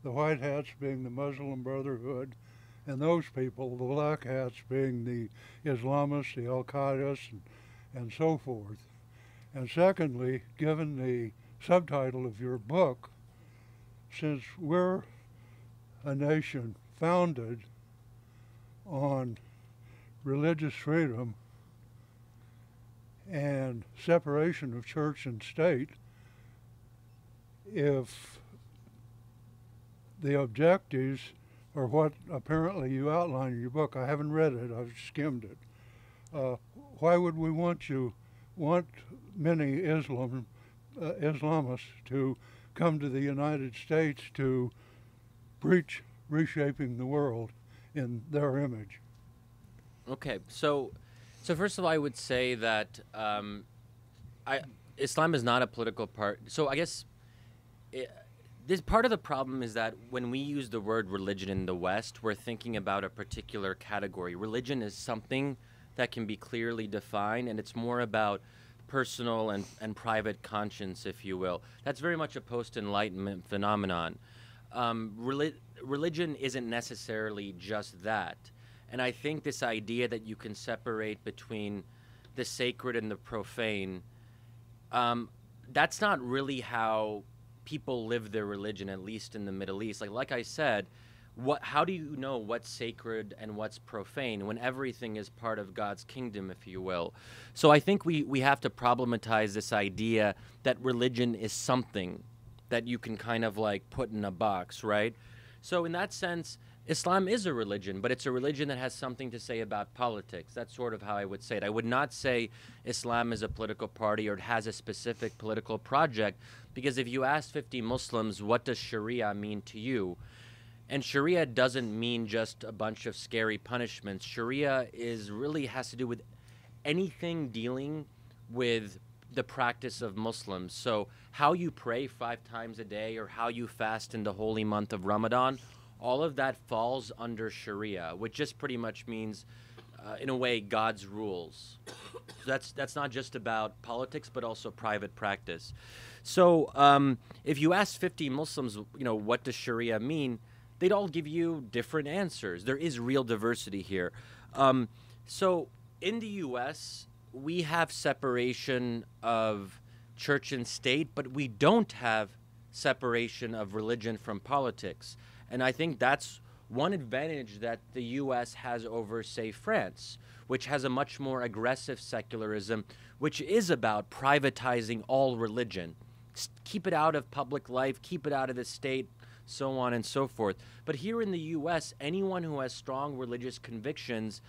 the white hats being the Muslim Brotherhood and those people, the black hats being the Islamists, the Al-Qaedaists, and, and so forth. And secondly, given the subtitle of your book, since we're a nation founded on religious freedom and separation of church and state, if the objectives are what apparently you outline in your book, I haven't read it, I've skimmed it. Uh, why would we want you, want many Islam, uh, Islamists to come to the United States to preach reshaping the world in their image? Okay, so, so first of all, I would say that um, I, Islam is not a political part. So I guess it, this part of the problem is that when we use the word religion in the West, we're thinking about a particular category. Religion is something that can be clearly defined, and it's more about personal and, and private conscience, if you will. That's very much a post-Enlightenment phenomenon. Um, reli religion isn't necessarily just that. And I think this idea that you can separate between the sacred and the profane, um, that's not really how people live their religion, at least in the Middle East. Like, like I said, what, how do you know what's sacred and what's profane when everything is part of God's kingdom, if you will? So I think we, we have to problematize this idea that religion is something that you can kind of like put in a box, right? So in that sense, Islam is a religion, but it's a religion that has something to say about politics. That's sort of how I would say it. I would not say Islam is a political party or it has a specific political project, because if you ask fifty Muslims, what does Sharia mean to you? And Sharia doesn't mean just a bunch of scary punishments. Sharia is really has to do with anything dealing with the practice of Muslims. So how you pray five times a day or how you fast in the holy month of Ramadan, all of that falls under Sharia, which just pretty much means, uh, in a way, God's rules. So that's, that's not just about politics, but also private practice. So um, if you ask fifty Muslims, you know, what does Sharia mean, they'd all give you different answers. There is real diversity here. Um, so in the U S, we have separation of church and state, but we don't have separation of religion from politics. And I think that's one advantage that the U S has over, say, France, which has a much more aggressive secularism, which is about privatizing all religion. S- keep it out of public life, keep it out of the state, so on and so forth. But here in the U S, anyone who has strong religious convictions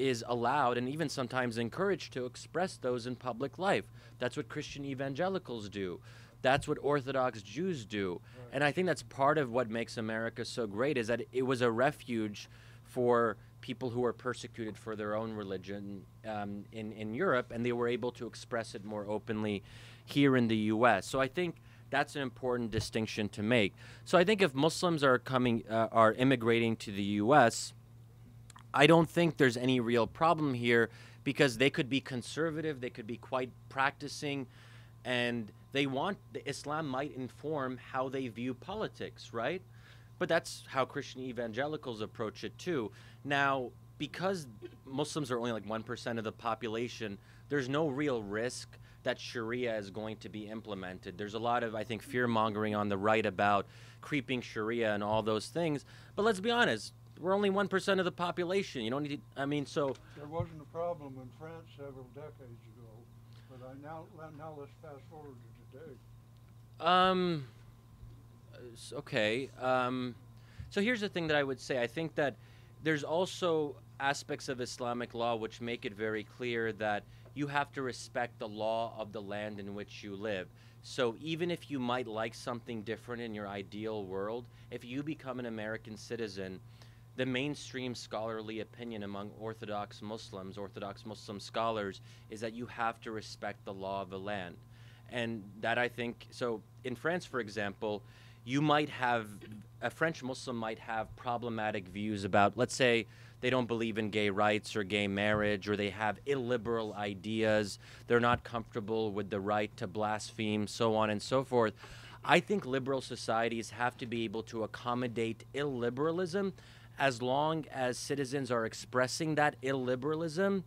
is allowed and even sometimes encouraged to express those in public life. That's what Christian evangelicals do. That's what Orthodox Jews do. And I think that's part of what makes America so great, is that it was a refuge for people who were persecuted for their own religion um, in, in Europe, and they were able to express it more openly here in the U S. So I think that's an important distinction to make. So I think if Muslims are coming, uh, are immigrating to the U S, I don't think there's any real problem here, because they could be conservative, they could be quite practicing, and they want, the Islam might inform how they view politics, right? But that's how Christian evangelicals approach it too. Now, because Muslims are only like one percent of the population, there's no real risk that Sharia is going to be implemented. There's a lot of, I think, fear-mongering on the right about creeping Sharia and all those things. But let's be honest, we're only one percent of the population. You don't need to, I mean, so... There wasn't a problem in France several decades ago, but I now, now let's fast forward to today. Um, okay. Um, so here's the thing that I would say. I think that there's also aspects of Islamic law which make it very clear that you have to respect the law of the land in which you live. So even if you might like something different in your ideal world, if you become an American citizen, the mainstream scholarly opinion among Orthodox Muslims, Orthodox Muslim scholars, is that you have to respect the law of the land. And that, I think, so in France, for example, you might have, a French Muslim might have problematic views about, let's say, they don't believe in gay rights or gay marriage, or they have illiberal ideas, they're not comfortable with the right to blaspheme, so on and so forth. I think liberal societies have to be able to accommodate illiberalism as long as citizens are expressing that illiberalism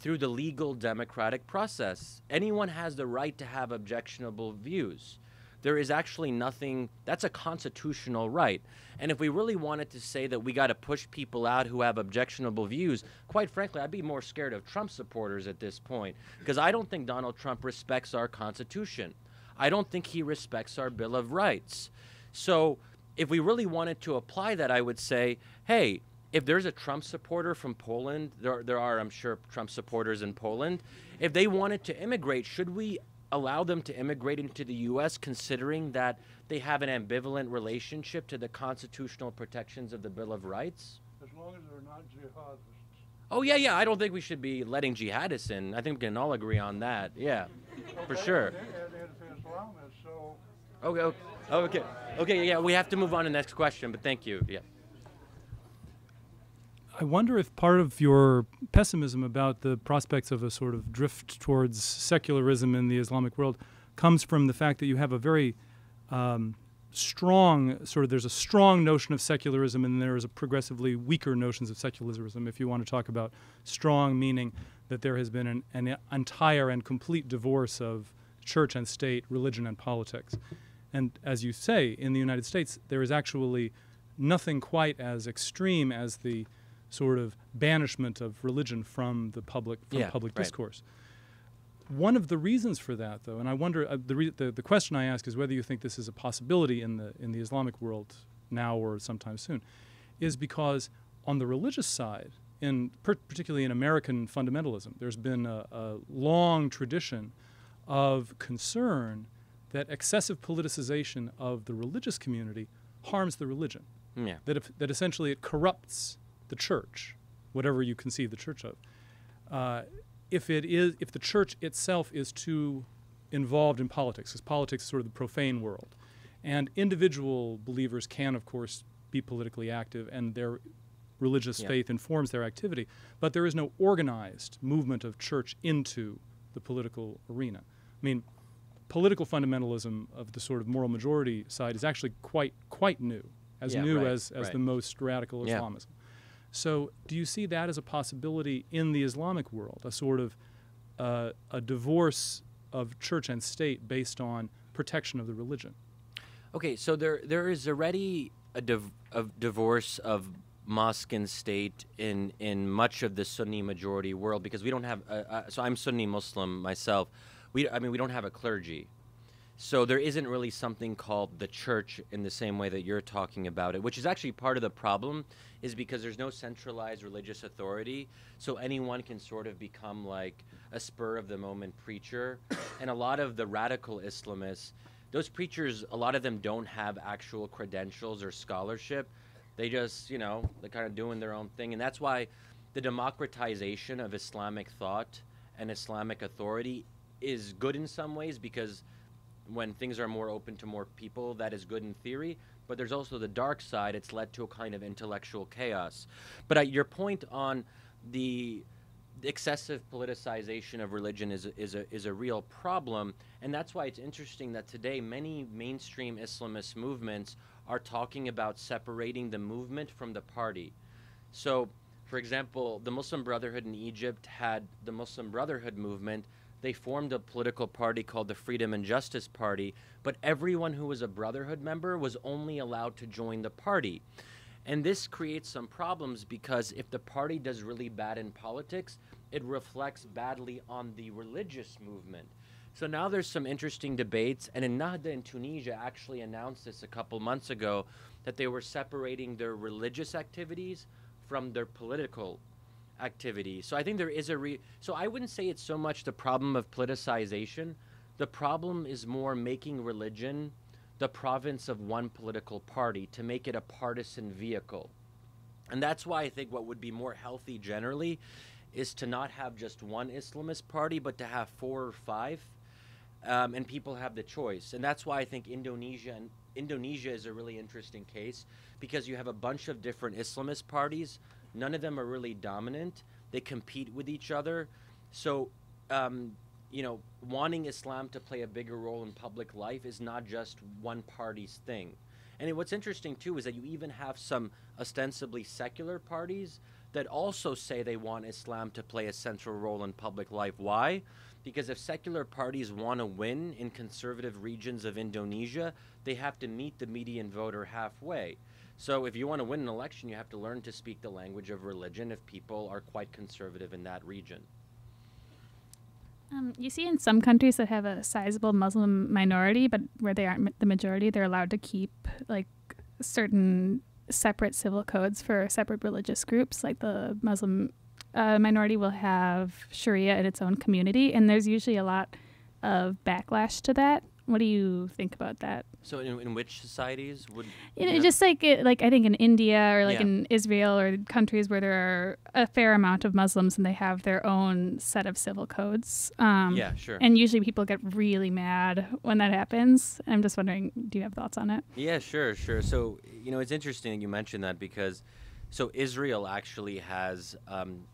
through the legal democratic process. Anyone has the right to have objectionable views. There is actually nothing, that's a constitutional right. And if we really wanted to say that we got to push people out who have objectionable views, quite frankly, I'd be more scared of Trump supporters at this point, because I don't think Donald Trump respects our Constitution. I don't think he respects our Bill of Rights. So if we really wanted to apply that, I would say, hey, if there's a Trump supporter from Poland, there, there are, I'm sure, Trump supporters in Poland, if they wanted to immigrate, should we allow them to immigrate into the U S, considering that they have an ambivalent relationship to the constitutional protections of the Bill of Rights? As long as they're not jihadists. Oh, yeah, yeah. I don't think we should be letting jihadists in. I think we can all agree on that. Yeah, okay, for sure. And if Islamists, so... Okay, okay. Okay. Okay, yeah, we have to move on to the next question, but thank you. Yeah. I wonder if part of your pessimism about the prospects of a sort of drift towards secularism in the Islamic world comes from the fact that you have a very um, strong, sort of, there's a strong notion of secularism, and there is a progressively weaker notions of secularism, if you want to talk about strong, meaning that there has been an, an entire and complete divorce of church and state, religion and politics. And as you say, in the United States, there is actually nothing quite as extreme as the sort of banishment of religion from the public, from yeah, public right. discourse. One of the reasons for that, though, and I wonder, uh, the, re the the question I ask is whether you think this is a possibility in the in the Islamic world now or sometime soon, is because on the religious side, in per particularly in American fundamentalism, there's been a, a long tradition of concern that excessive politicization of the religious community harms the religion. Yeah. That if, that essentially it corrupts the church, whatever you conceive the church of, uh, if it is, if the church itself is too involved in politics, because politics is sort of the profane world, and individual believers can, of course, be politically active, and their religious yeah. faith informs their activity, but there is no organized movement of church into the political arena. I mean, political fundamentalism of the sort of moral majority side is actually quite quite new, as yeah, new right, as, as right. the most radical yeah. Islamism. So do you see that as a possibility in the Islamic world, a sort of uh, a divorce of church and state based on protection of the religion? Okay, so there there is already a, div a divorce of mosque and state in, in much of the Sunni majority world, because we don't have, a, a, so I'm Sunni Muslim myself. We, I mean, we don't have a clergy. So there isn't really something called the church in the same way that you're talking about it, which is actually part of the problem, is because there's no centralized religious authority. So anyone can sort of become like a spur-of-the-moment preacher. And a lot of the radical Islamists, those preachers, a lot of them don't have actual credentials or scholarship. They just, you know, they're kind of doing their own thing. And that's why the democratization of Islamic thought and Islamic authority is good in some ways, because when things are more open to more people, that is good in theory, but there's also the dark side. It's led to a kind of intellectual chaos. But uh, your point on the excessive politicization of religion is, is, a, is a real problem, and that's why it's interesting that today many mainstream Islamist movements are talking about separating the movement from the party. So, for example, the Muslim Brotherhood in Egypt had the Muslim Brotherhood movement. They formed a political party called the Freedom and Justice Party, but everyone who was a Brotherhood member was only allowed to join the party. And this creates some problems, because if the party does really bad in politics, it reflects badly on the religious movement. So now there's some interesting debates, and in Nahda in Tunisia actually announced this a couple months ago, that they were separating their religious activities from their political activity. So I think there is a re so I wouldn't say it's so much the problem of politicization. The problem is more making religion the province of one political party, to make it a partisan vehicle. And that's why I think what would be more healthy generally is to not have just one Islamist party, but to have four or five, um, and people have the choice. And that's why I think Indonesia and Indonesia is a really interesting case, because you have a bunch of different Islamist parties. None of them are really dominant. They compete with each other. So, um, you know, wanting Islam to play a bigger role in public life is not just one party's thing. And what's interesting, too, is that you even have some ostensibly secular parties that also say they want Islam to play a central role in public life. Why? Because if secular parties want to win in conservative regions of Indonesia, they have to meet the median voter halfway. So if you want to win an election, you have to learn to speak the language of religion if people are quite conservative in that region. Um, you see in some countries that have a sizable Muslim minority, but where they aren't ma the majority, they're allowed to keep like certain separate civil codes for separate religious groups. Like the Muslim uh, minority will have Sharia in its own community, and there's usually a lot of backlash to that. What do you think about that? So in, in which societies would you know, know? Just like it, like I think in India or like yeah. in Israel, or countries where there are a fair amount of Muslims and they have their own set of civil codes. Um, yeah, sure. And usually people get really mad when that happens. I'm just wondering, do you have thoughts on it? Yeah, sure, sure. So you know, it's interesting you mentioned that, because so Israel actually has um,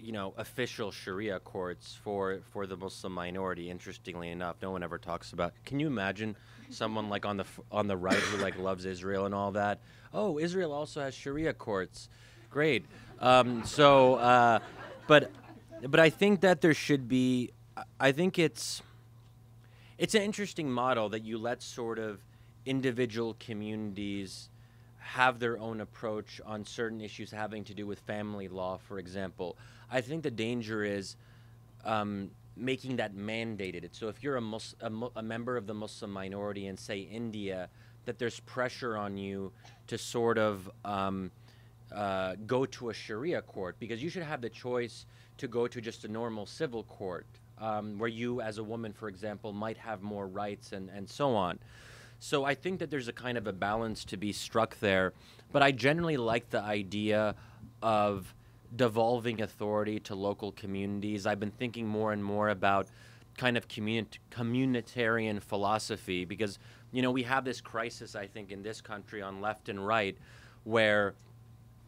you know, official Sharia courts for, for the Muslim minority, interestingly enough. No one ever talks about, can you imagine someone like on the, f on the right who like loves Israel and all that? Oh, Israel also has Sharia courts. Great. Um, so, uh, but, but I think that there should be, I think it's, it's an interesting model that you let sort of individual communities have their own approach on certain issues having to do with family law, for example. I think the danger is um, making that mandated. So if you're a, Mus a, mu a member of the Muslim minority in, say, India, that there's pressure on you to sort of um, uh, go to a Sharia court, because you should have the choice to go to just a normal civil court um, where you, as a woman, for example, might have more rights and, and so on. So I think that there's a kind of a balance to be struck there. But I generally like the idea of devolving authority to local communities. I've been thinking more and more about kind of communi- communitarian philosophy, because, you know, we have this crisis, I think, in this country on left and right, where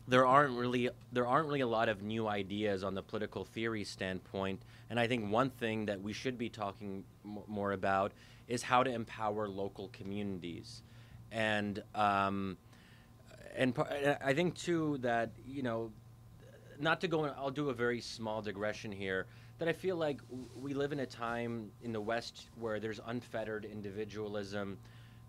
there aren't really, there aren't really a lot of new ideas on the political theory standpoint. And I think one thing that we should be talking m- more about is how to empower local communities. And, um, and I think, too, that, you know, not to go in, I'll do a very small digression here, that I feel like w we live in a time in the West where there's unfettered individualism,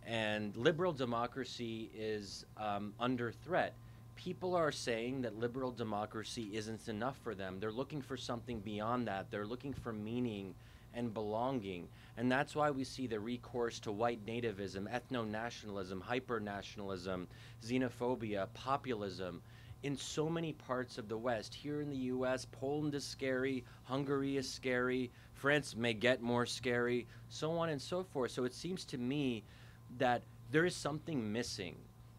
and liberal democracy is um, under threat. People are saying that liberal democracy isn't enough for them. They're looking for something beyond that. They're looking for meaning and belonging. And that's why we see the recourse to white nativism, ethno-nationalism, hyper-nationalism, xenophobia, populism in so many parts of the West. Here in the U S, Poland is scary, Hungary is scary, France may get more scary, so on and so forth. So it seems to me that there is something missing,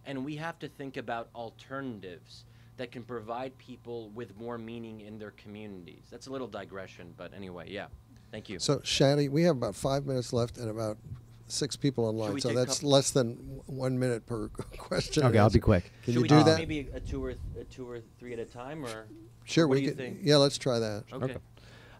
and we have to think about alternatives that can provide people with more meaning in their communities. That's a little digression, but anyway, yeah. Thank you. So, Shadi, we have about five minutes left and about six people online, so that's less than one minute per question. Okay, I'll be quick. Can you do that? Maybe a two or th a two or three at a time, or sure. What do you think? Yeah, let's try that. Okay. okay.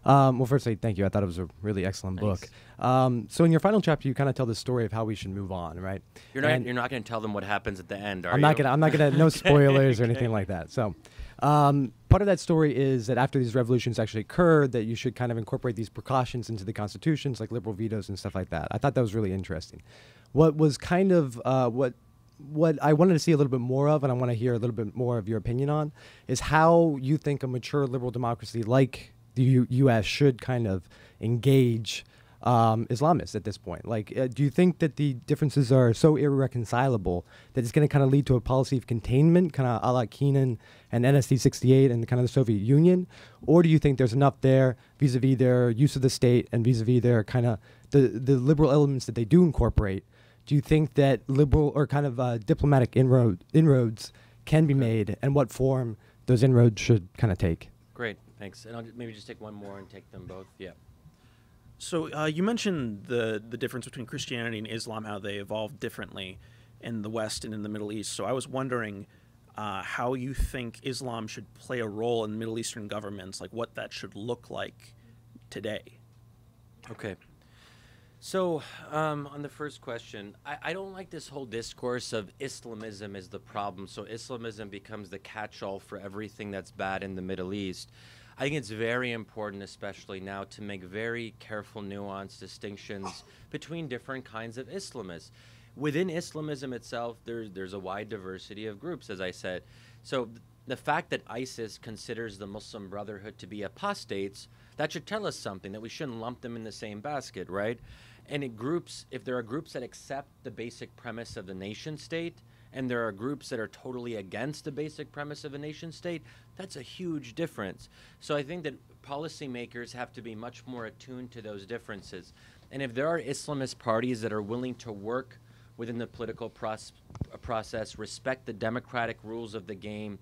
Um, well, firstly, thank you. I thought it was a really excellent Thanks. book. Um, so in your final chapter, you kind of tell the story of how we should move on, right? You're not. And you're not going to tell them what happens at the end, are I'm you? Not gonna, I'm not going to. No spoilers okay. or anything like that. So. Um, Part of that story is that after these revolutions actually occurred, that you should kind of incorporate these precautions into the constitutions, like liberal vetoes and stuff like that. I thought that was really interesting. What was kind of uh, what what I wanted to see a little bit more of, and I want to hear a little bit more of your opinion on, is how you think a mature liberal democracy like the U U.S. should kind of engage um, Islamists at this point. Like, uh, do you think that the differences are so irreconcilable that it's going to kind of lead to a policy of containment, kind of a la Keenan and N S D sixty-eight and kind of the Soviet Union? Or do you think there's enough there vis-a-vis their use of the state and vis-a-vis their kind of the, the liberal elements that they do incorporate? Do you think that liberal or kind of uh, diplomatic inroad, inroads can be made, and what form those inroads should kind of take? Great, thanks. And I'll maybe just take one more and take them both, yeah. So uh, you mentioned the, the difference between Christianity and Islam, how they evolved differently in the West and in the Middle East. So I was wondering, Uh, how you think Islam should play a role in Middle Eastern governments, like what that should look like today. Okay. So um, on the first question, I, I don't like this whole discourse of Islamism is the problem. So Islamism becomes the catch-all for everything that's bad in the Middle East. I think it's very important, especially now, to make very careful, nuanced distinctions between different kinds of Islamists. Within Islamism itself, there's, there's a wide diversity of groups, as I said. So th the fact that ISIS considers the Muslim Brotherhood to be apostates, that should tell us something, that we shouldn't lump them in the same basket, right? And it groups, if there are groups that accept the basic premise of the nation state, and there are groups that are totally against the basic premise of a nation state, that's a huge difference. So I think that policymakers have to be much more attuned to those differences. And if there are Islamist parties that are willing to work within the political process, respect the democratic rules of the game,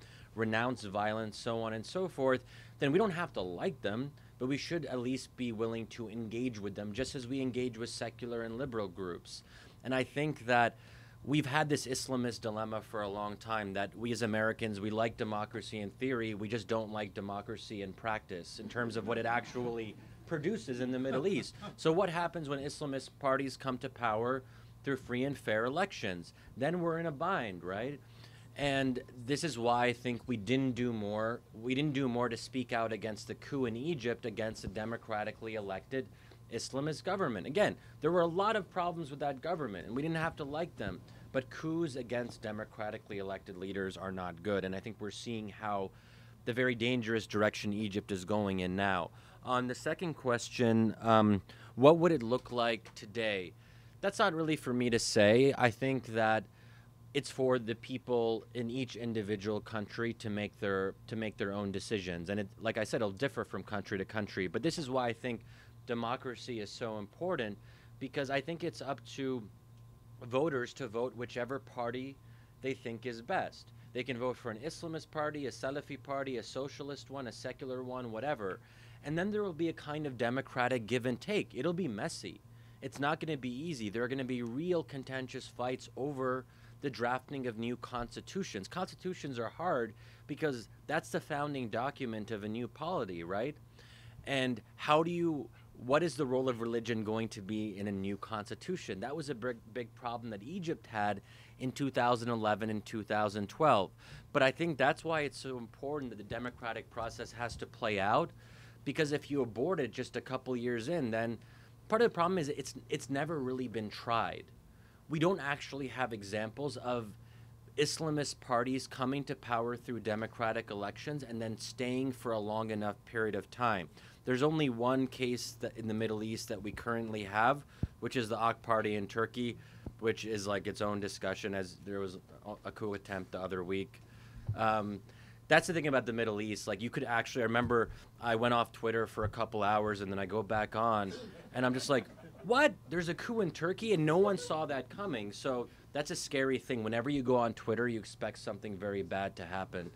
renounce violence, so on and so forth, then we don't have to like them, but we should at least be willing to engage with them, just as we engage with secular and liberal groups. And I think that we've had this Islamist dilemma for a long time, that we as Americans, we like democracy in theory, we just don't like democracy in practice in terms of what it actually produces in the Middle East. So what happens when Islamist parties come to power through free and fair elections? Then we're in a bind, right? And this is why I think we didn't do more. We didn't do more to speak out against the coup in Egypt against a democratically elected Islamist government. Again, there were a lot of problems with that government, and we didn't have to like them. But coups against democratically elected leaders are not good, and I think we're seeing how the very dangerous direction Egypt is going in now. On the second question, um, what would it look like today? That's not really for me to say. I think that it's for the people in each individual country to make their to make their own decisions. And it, like I said, it'll differ from country to country. But this is why I think democracy is so important, because I think it's up to voters to vote whichever party they think is best. They can vote for an Islamist party, a Salafi party, a socialist one, a secular one, whatever. And then there will be a kind of democratic give and take. It'll be messy. It's not going to be easy. There are going to be real contentious fights over the drafting of new constitutions. Constitutions are hard because that's the founding document of a new polity, right? And how do you, what is the role of religion going to be in a new constitution? That was a big, big problem that Egypt had in two thousand eleven and two thousand twelve. But I think that's why it's so important that the democratic process has to play out, because if you abort it just a couple years in, then part of the problem is it's it's never really been tried. We don't actually have examples of Islamist parties coming to power through democratic elections and then staying for a long enough period of time. There's only one case that in the Middle East that we currently have, which is the A K party in Turkey, which is like its own discussion, as there was a coup attempt the other week. Um, that's the thing about the Middle East. Like, you could actually, I remember I went off Twitter for a couple hours and then I go back on and I'm just like, what? There's a coup in Turkey and no one saw that coming. So that's a scary thing. Whenever you go on Twitter, you expect something very bad to happen.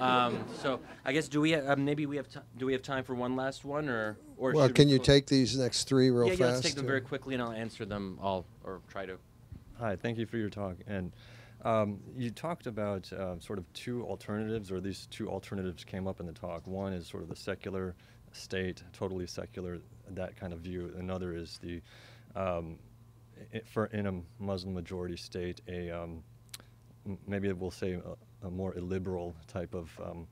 Um, so I guess do we uh, maybe we have t do we have time for one last one or or well, can we you take these next three real yeah, fast? Yeah, let's take them very quickly and I'll answer them all or try to. Hi, thank you for your talk. And um, you talked about uh, sort of two alternatives, or these two alternatives came up in the talk. One is sort of the secular state, totally secular, that kind of view. Another is the um, It, for in a Muslim majority state, a um, maybe we'll say a, a more illiberal type of um,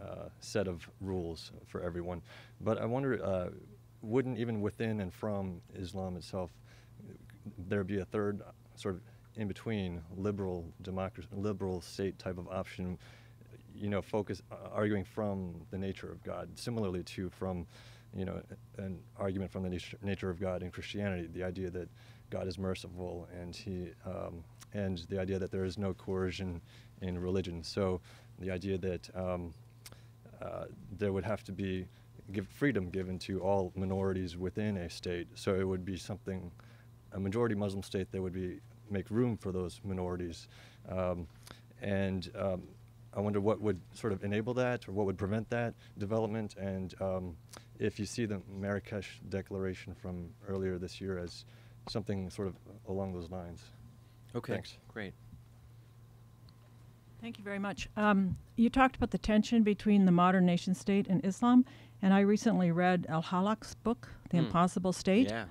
uh, set of rules for everyone. But I wonder, uh, wouldn't even within and from Islam itself, there be a third sort of in between liberal democracy, liberal state type of option? You know, focus uh, arguing from the nature of God, similarly to from, you know, an argument from the nature, nature of God in Christianity, the idea that God is merciful, and he, um, and the idea that there is no coercion in religion. So the idea that um, uh, there would have to be give freedom given to all minorities within a state. So it would be something, a majority Muslim state that would be make room for those minorities. Um, and um, I wonder what would sort of enable that, or what would prevent that development. And um, if you see the Marrakesh Declaration from earlier this year as something sort of along those lines. Okay, thanks. Great. Thank you very much. Um, you talked about the tension between the modern nation state and Islam, and I recently read Al-Halak's book, The mm. Impossible State, yeah.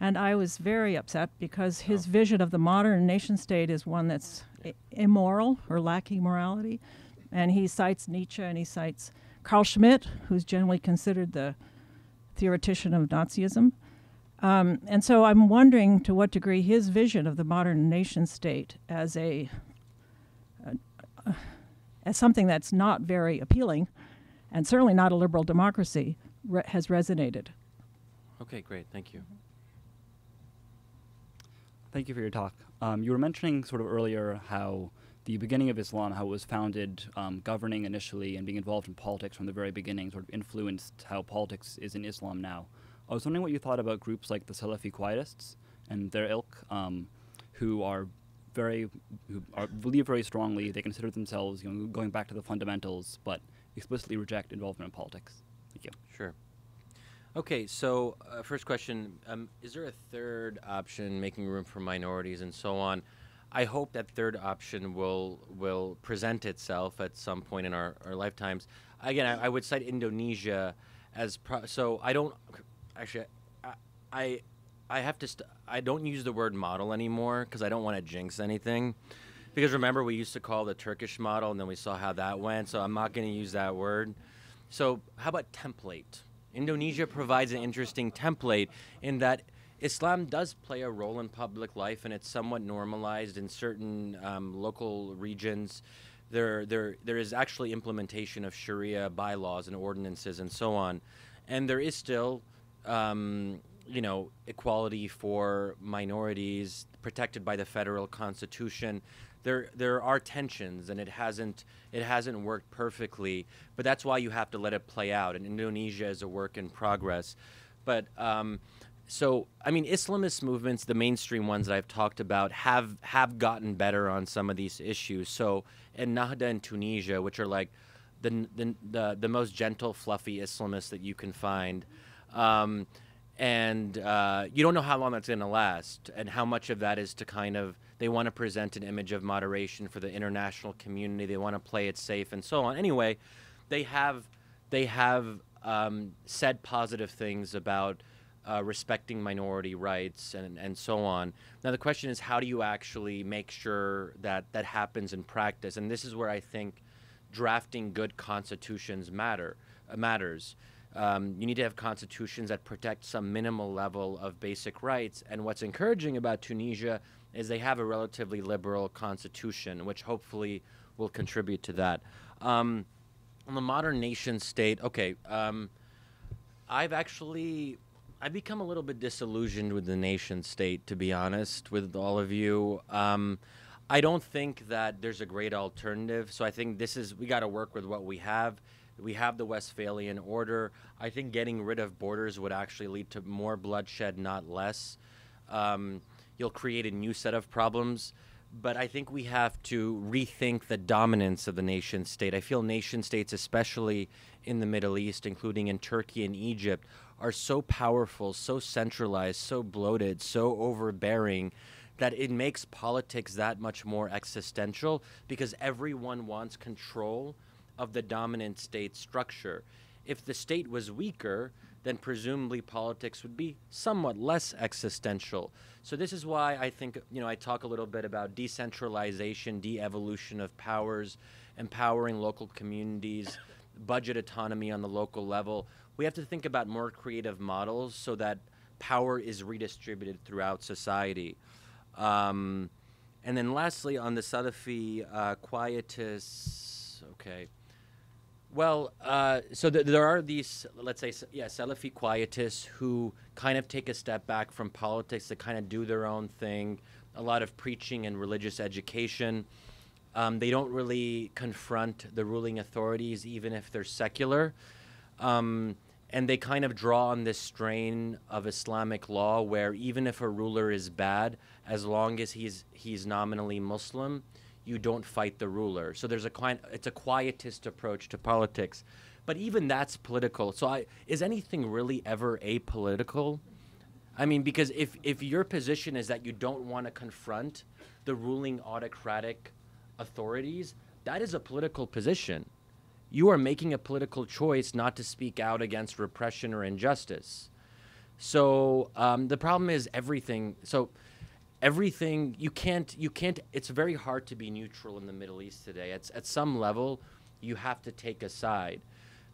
and I was very upset because his oh. vision of the modern nation state is one that's yeah. immoral or lacking morality, and he cites Nietzsche and he cites Carl Schmitt, who's generally considered the theoretician of Nazism. Um, and so I'm wondering to what degree his vision of the modern nation state as a uh, as something that's not very appealing, and certainly not a liberal democracy, re has resonated. Okay, great, thank you. Thank you for your talk. Um, you were mentioning sort of earlier how the beginning of Islam, how it was founded, um, governing initially and being involved in politics from the very beginning, sort of influenced how politics is in Islam now. I was wondering what you thought about groups like the Salafi Quietists and their ilk, um, who are very, who are, believe very strongly. They consider themselves, you know, going back to the fundamentals, but explicitly reject involvement in politics. Thank you. Sure. Okay, so uh, first question: um, is there a third option, making room for minorities and so on? I hope that third option will will present itself at some point in our, our lifetimes. Again, I, I would cite Indonesia as pro so. I don't. Actually, I, I, I have to. St I don't use the word model anymore because I don't want to jinx anything. Because remember, we used to call the Turkish model, and then we saw how that went. So I'm not going to use that word. So how about template? Indonesia provides an interesting template in that Islam does play a role in public life, and it's somewhat normalized in certain um, local regions. There, there, there is actually implementation of Sharia bylaws and ordinances and so on, and there is still. Um, you know, equality for minorities protected by the federal constitution. There, there are tensions, and it hasn't, it hasn't worked perfectly. But that's why you have to let it play out. And Indonesia is a work in progress. But um, so, I mean, Islamist movements, the mainstream ones that I've talked about, have have gotten better on some of these issues. So, in Nahda in Tunisia, which are like the the the, the most gentle, fluffy Islamists that you can find. Um, and uh, you don't know how long that's going to last and how much of that is to kind of, they want to present an image of moderation for the international community. They want to play it safe and so on. Anyway, they have, they have um, said positive things about uh, respecting minority rights and, and so on. Now, the question is, how do you actually make sure that that happens in practice? And this is where I think drafting good constitutions matter, uh, matters. Um, you need to have constitutions that protect some minimal level of basic rights. And what's encouraging about Tunisia is they have a relatively liberal constitution, which hopefully will contribute to that. Um, on the modern nation state, okay, um, I've actually, I've become a little bit disillusioned with the nation state, to be honest with all of you. Um, I don't think that there's a great alternative, so I think this is, we gotta work with what we have. We have the Westphalian order. I think getting rid of borders would actually lead to more bloodshed, not less. Um, you'll create a new set of problems. But I think we have to rethink the dominance of the nation state. I feel nation states, especially in the Middle East, including in Turkey and Egypt, are so powerful, so centralized, so bloated, so overbearing, that it makes politics that much more existential because everyone wants control of the dominant state structure. If the state was weaker, then presumably politics would be somewhat less existential. So this is why I think, you know, I talk a little bit about decentralization, de-evolution of powers, empowering local communities, budget autonomy on the local level. We have to think about more creative models so that power is redistributed throughout society. Um, and then lastly, on the Salafi uh, quietists, okay. Well, uh, so th there are these, let's say, yeah, Salafi quietists who kind of take a step back from politics, that kind of do their own thing, a lot of preaching and religious education. Um, they don't really confront the ruling authorities, even if they're secular. Um, and they kind of draw on this strain of Islamic law where even if a ruler is bad, as long as he's, he's nominally Muslim, you don't fight the ruler. So there's a kind, it's a quietist approach to politics. But even that's political. So I, is anything really ever apolitical? I mean, because if, if your position is that you don't want to confront the ruling autocratic authorities, that is a political position. You are making a political choice not to speak out against repression or injustice. So um, the problem is everything. So. Everything you can't you can't it's very hard to be neutral in the Middle East today. It's at some level you have to take a side.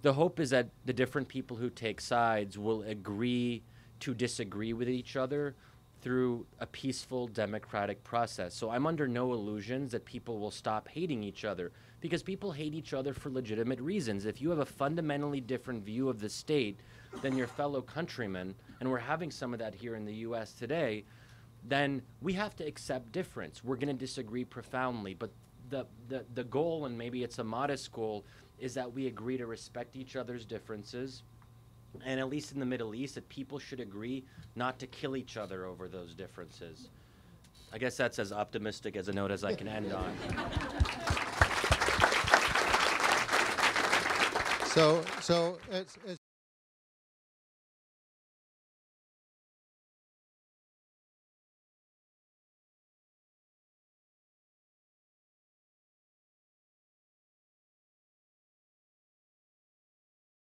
The hope is that the different people who take sides will agree to disagree with each other through a peaceful democratic process. So I'm under no illusions that people will stop hating each other, because people hate each other for legitimate reasons. If you have a fundamentally different view of the state than your fellow countrymen, and we're having some of that here in the U S today, then we have to accept difference. We're going to disagree profoundly, but the, the, the goal, and maybe it's a modest goal, is that we agree to respect each other's differences, and at least in the Middle East, that people should agree not to kill each other over those differences. I guess that's as optimistic as a note as I can end on. So, so it's, it's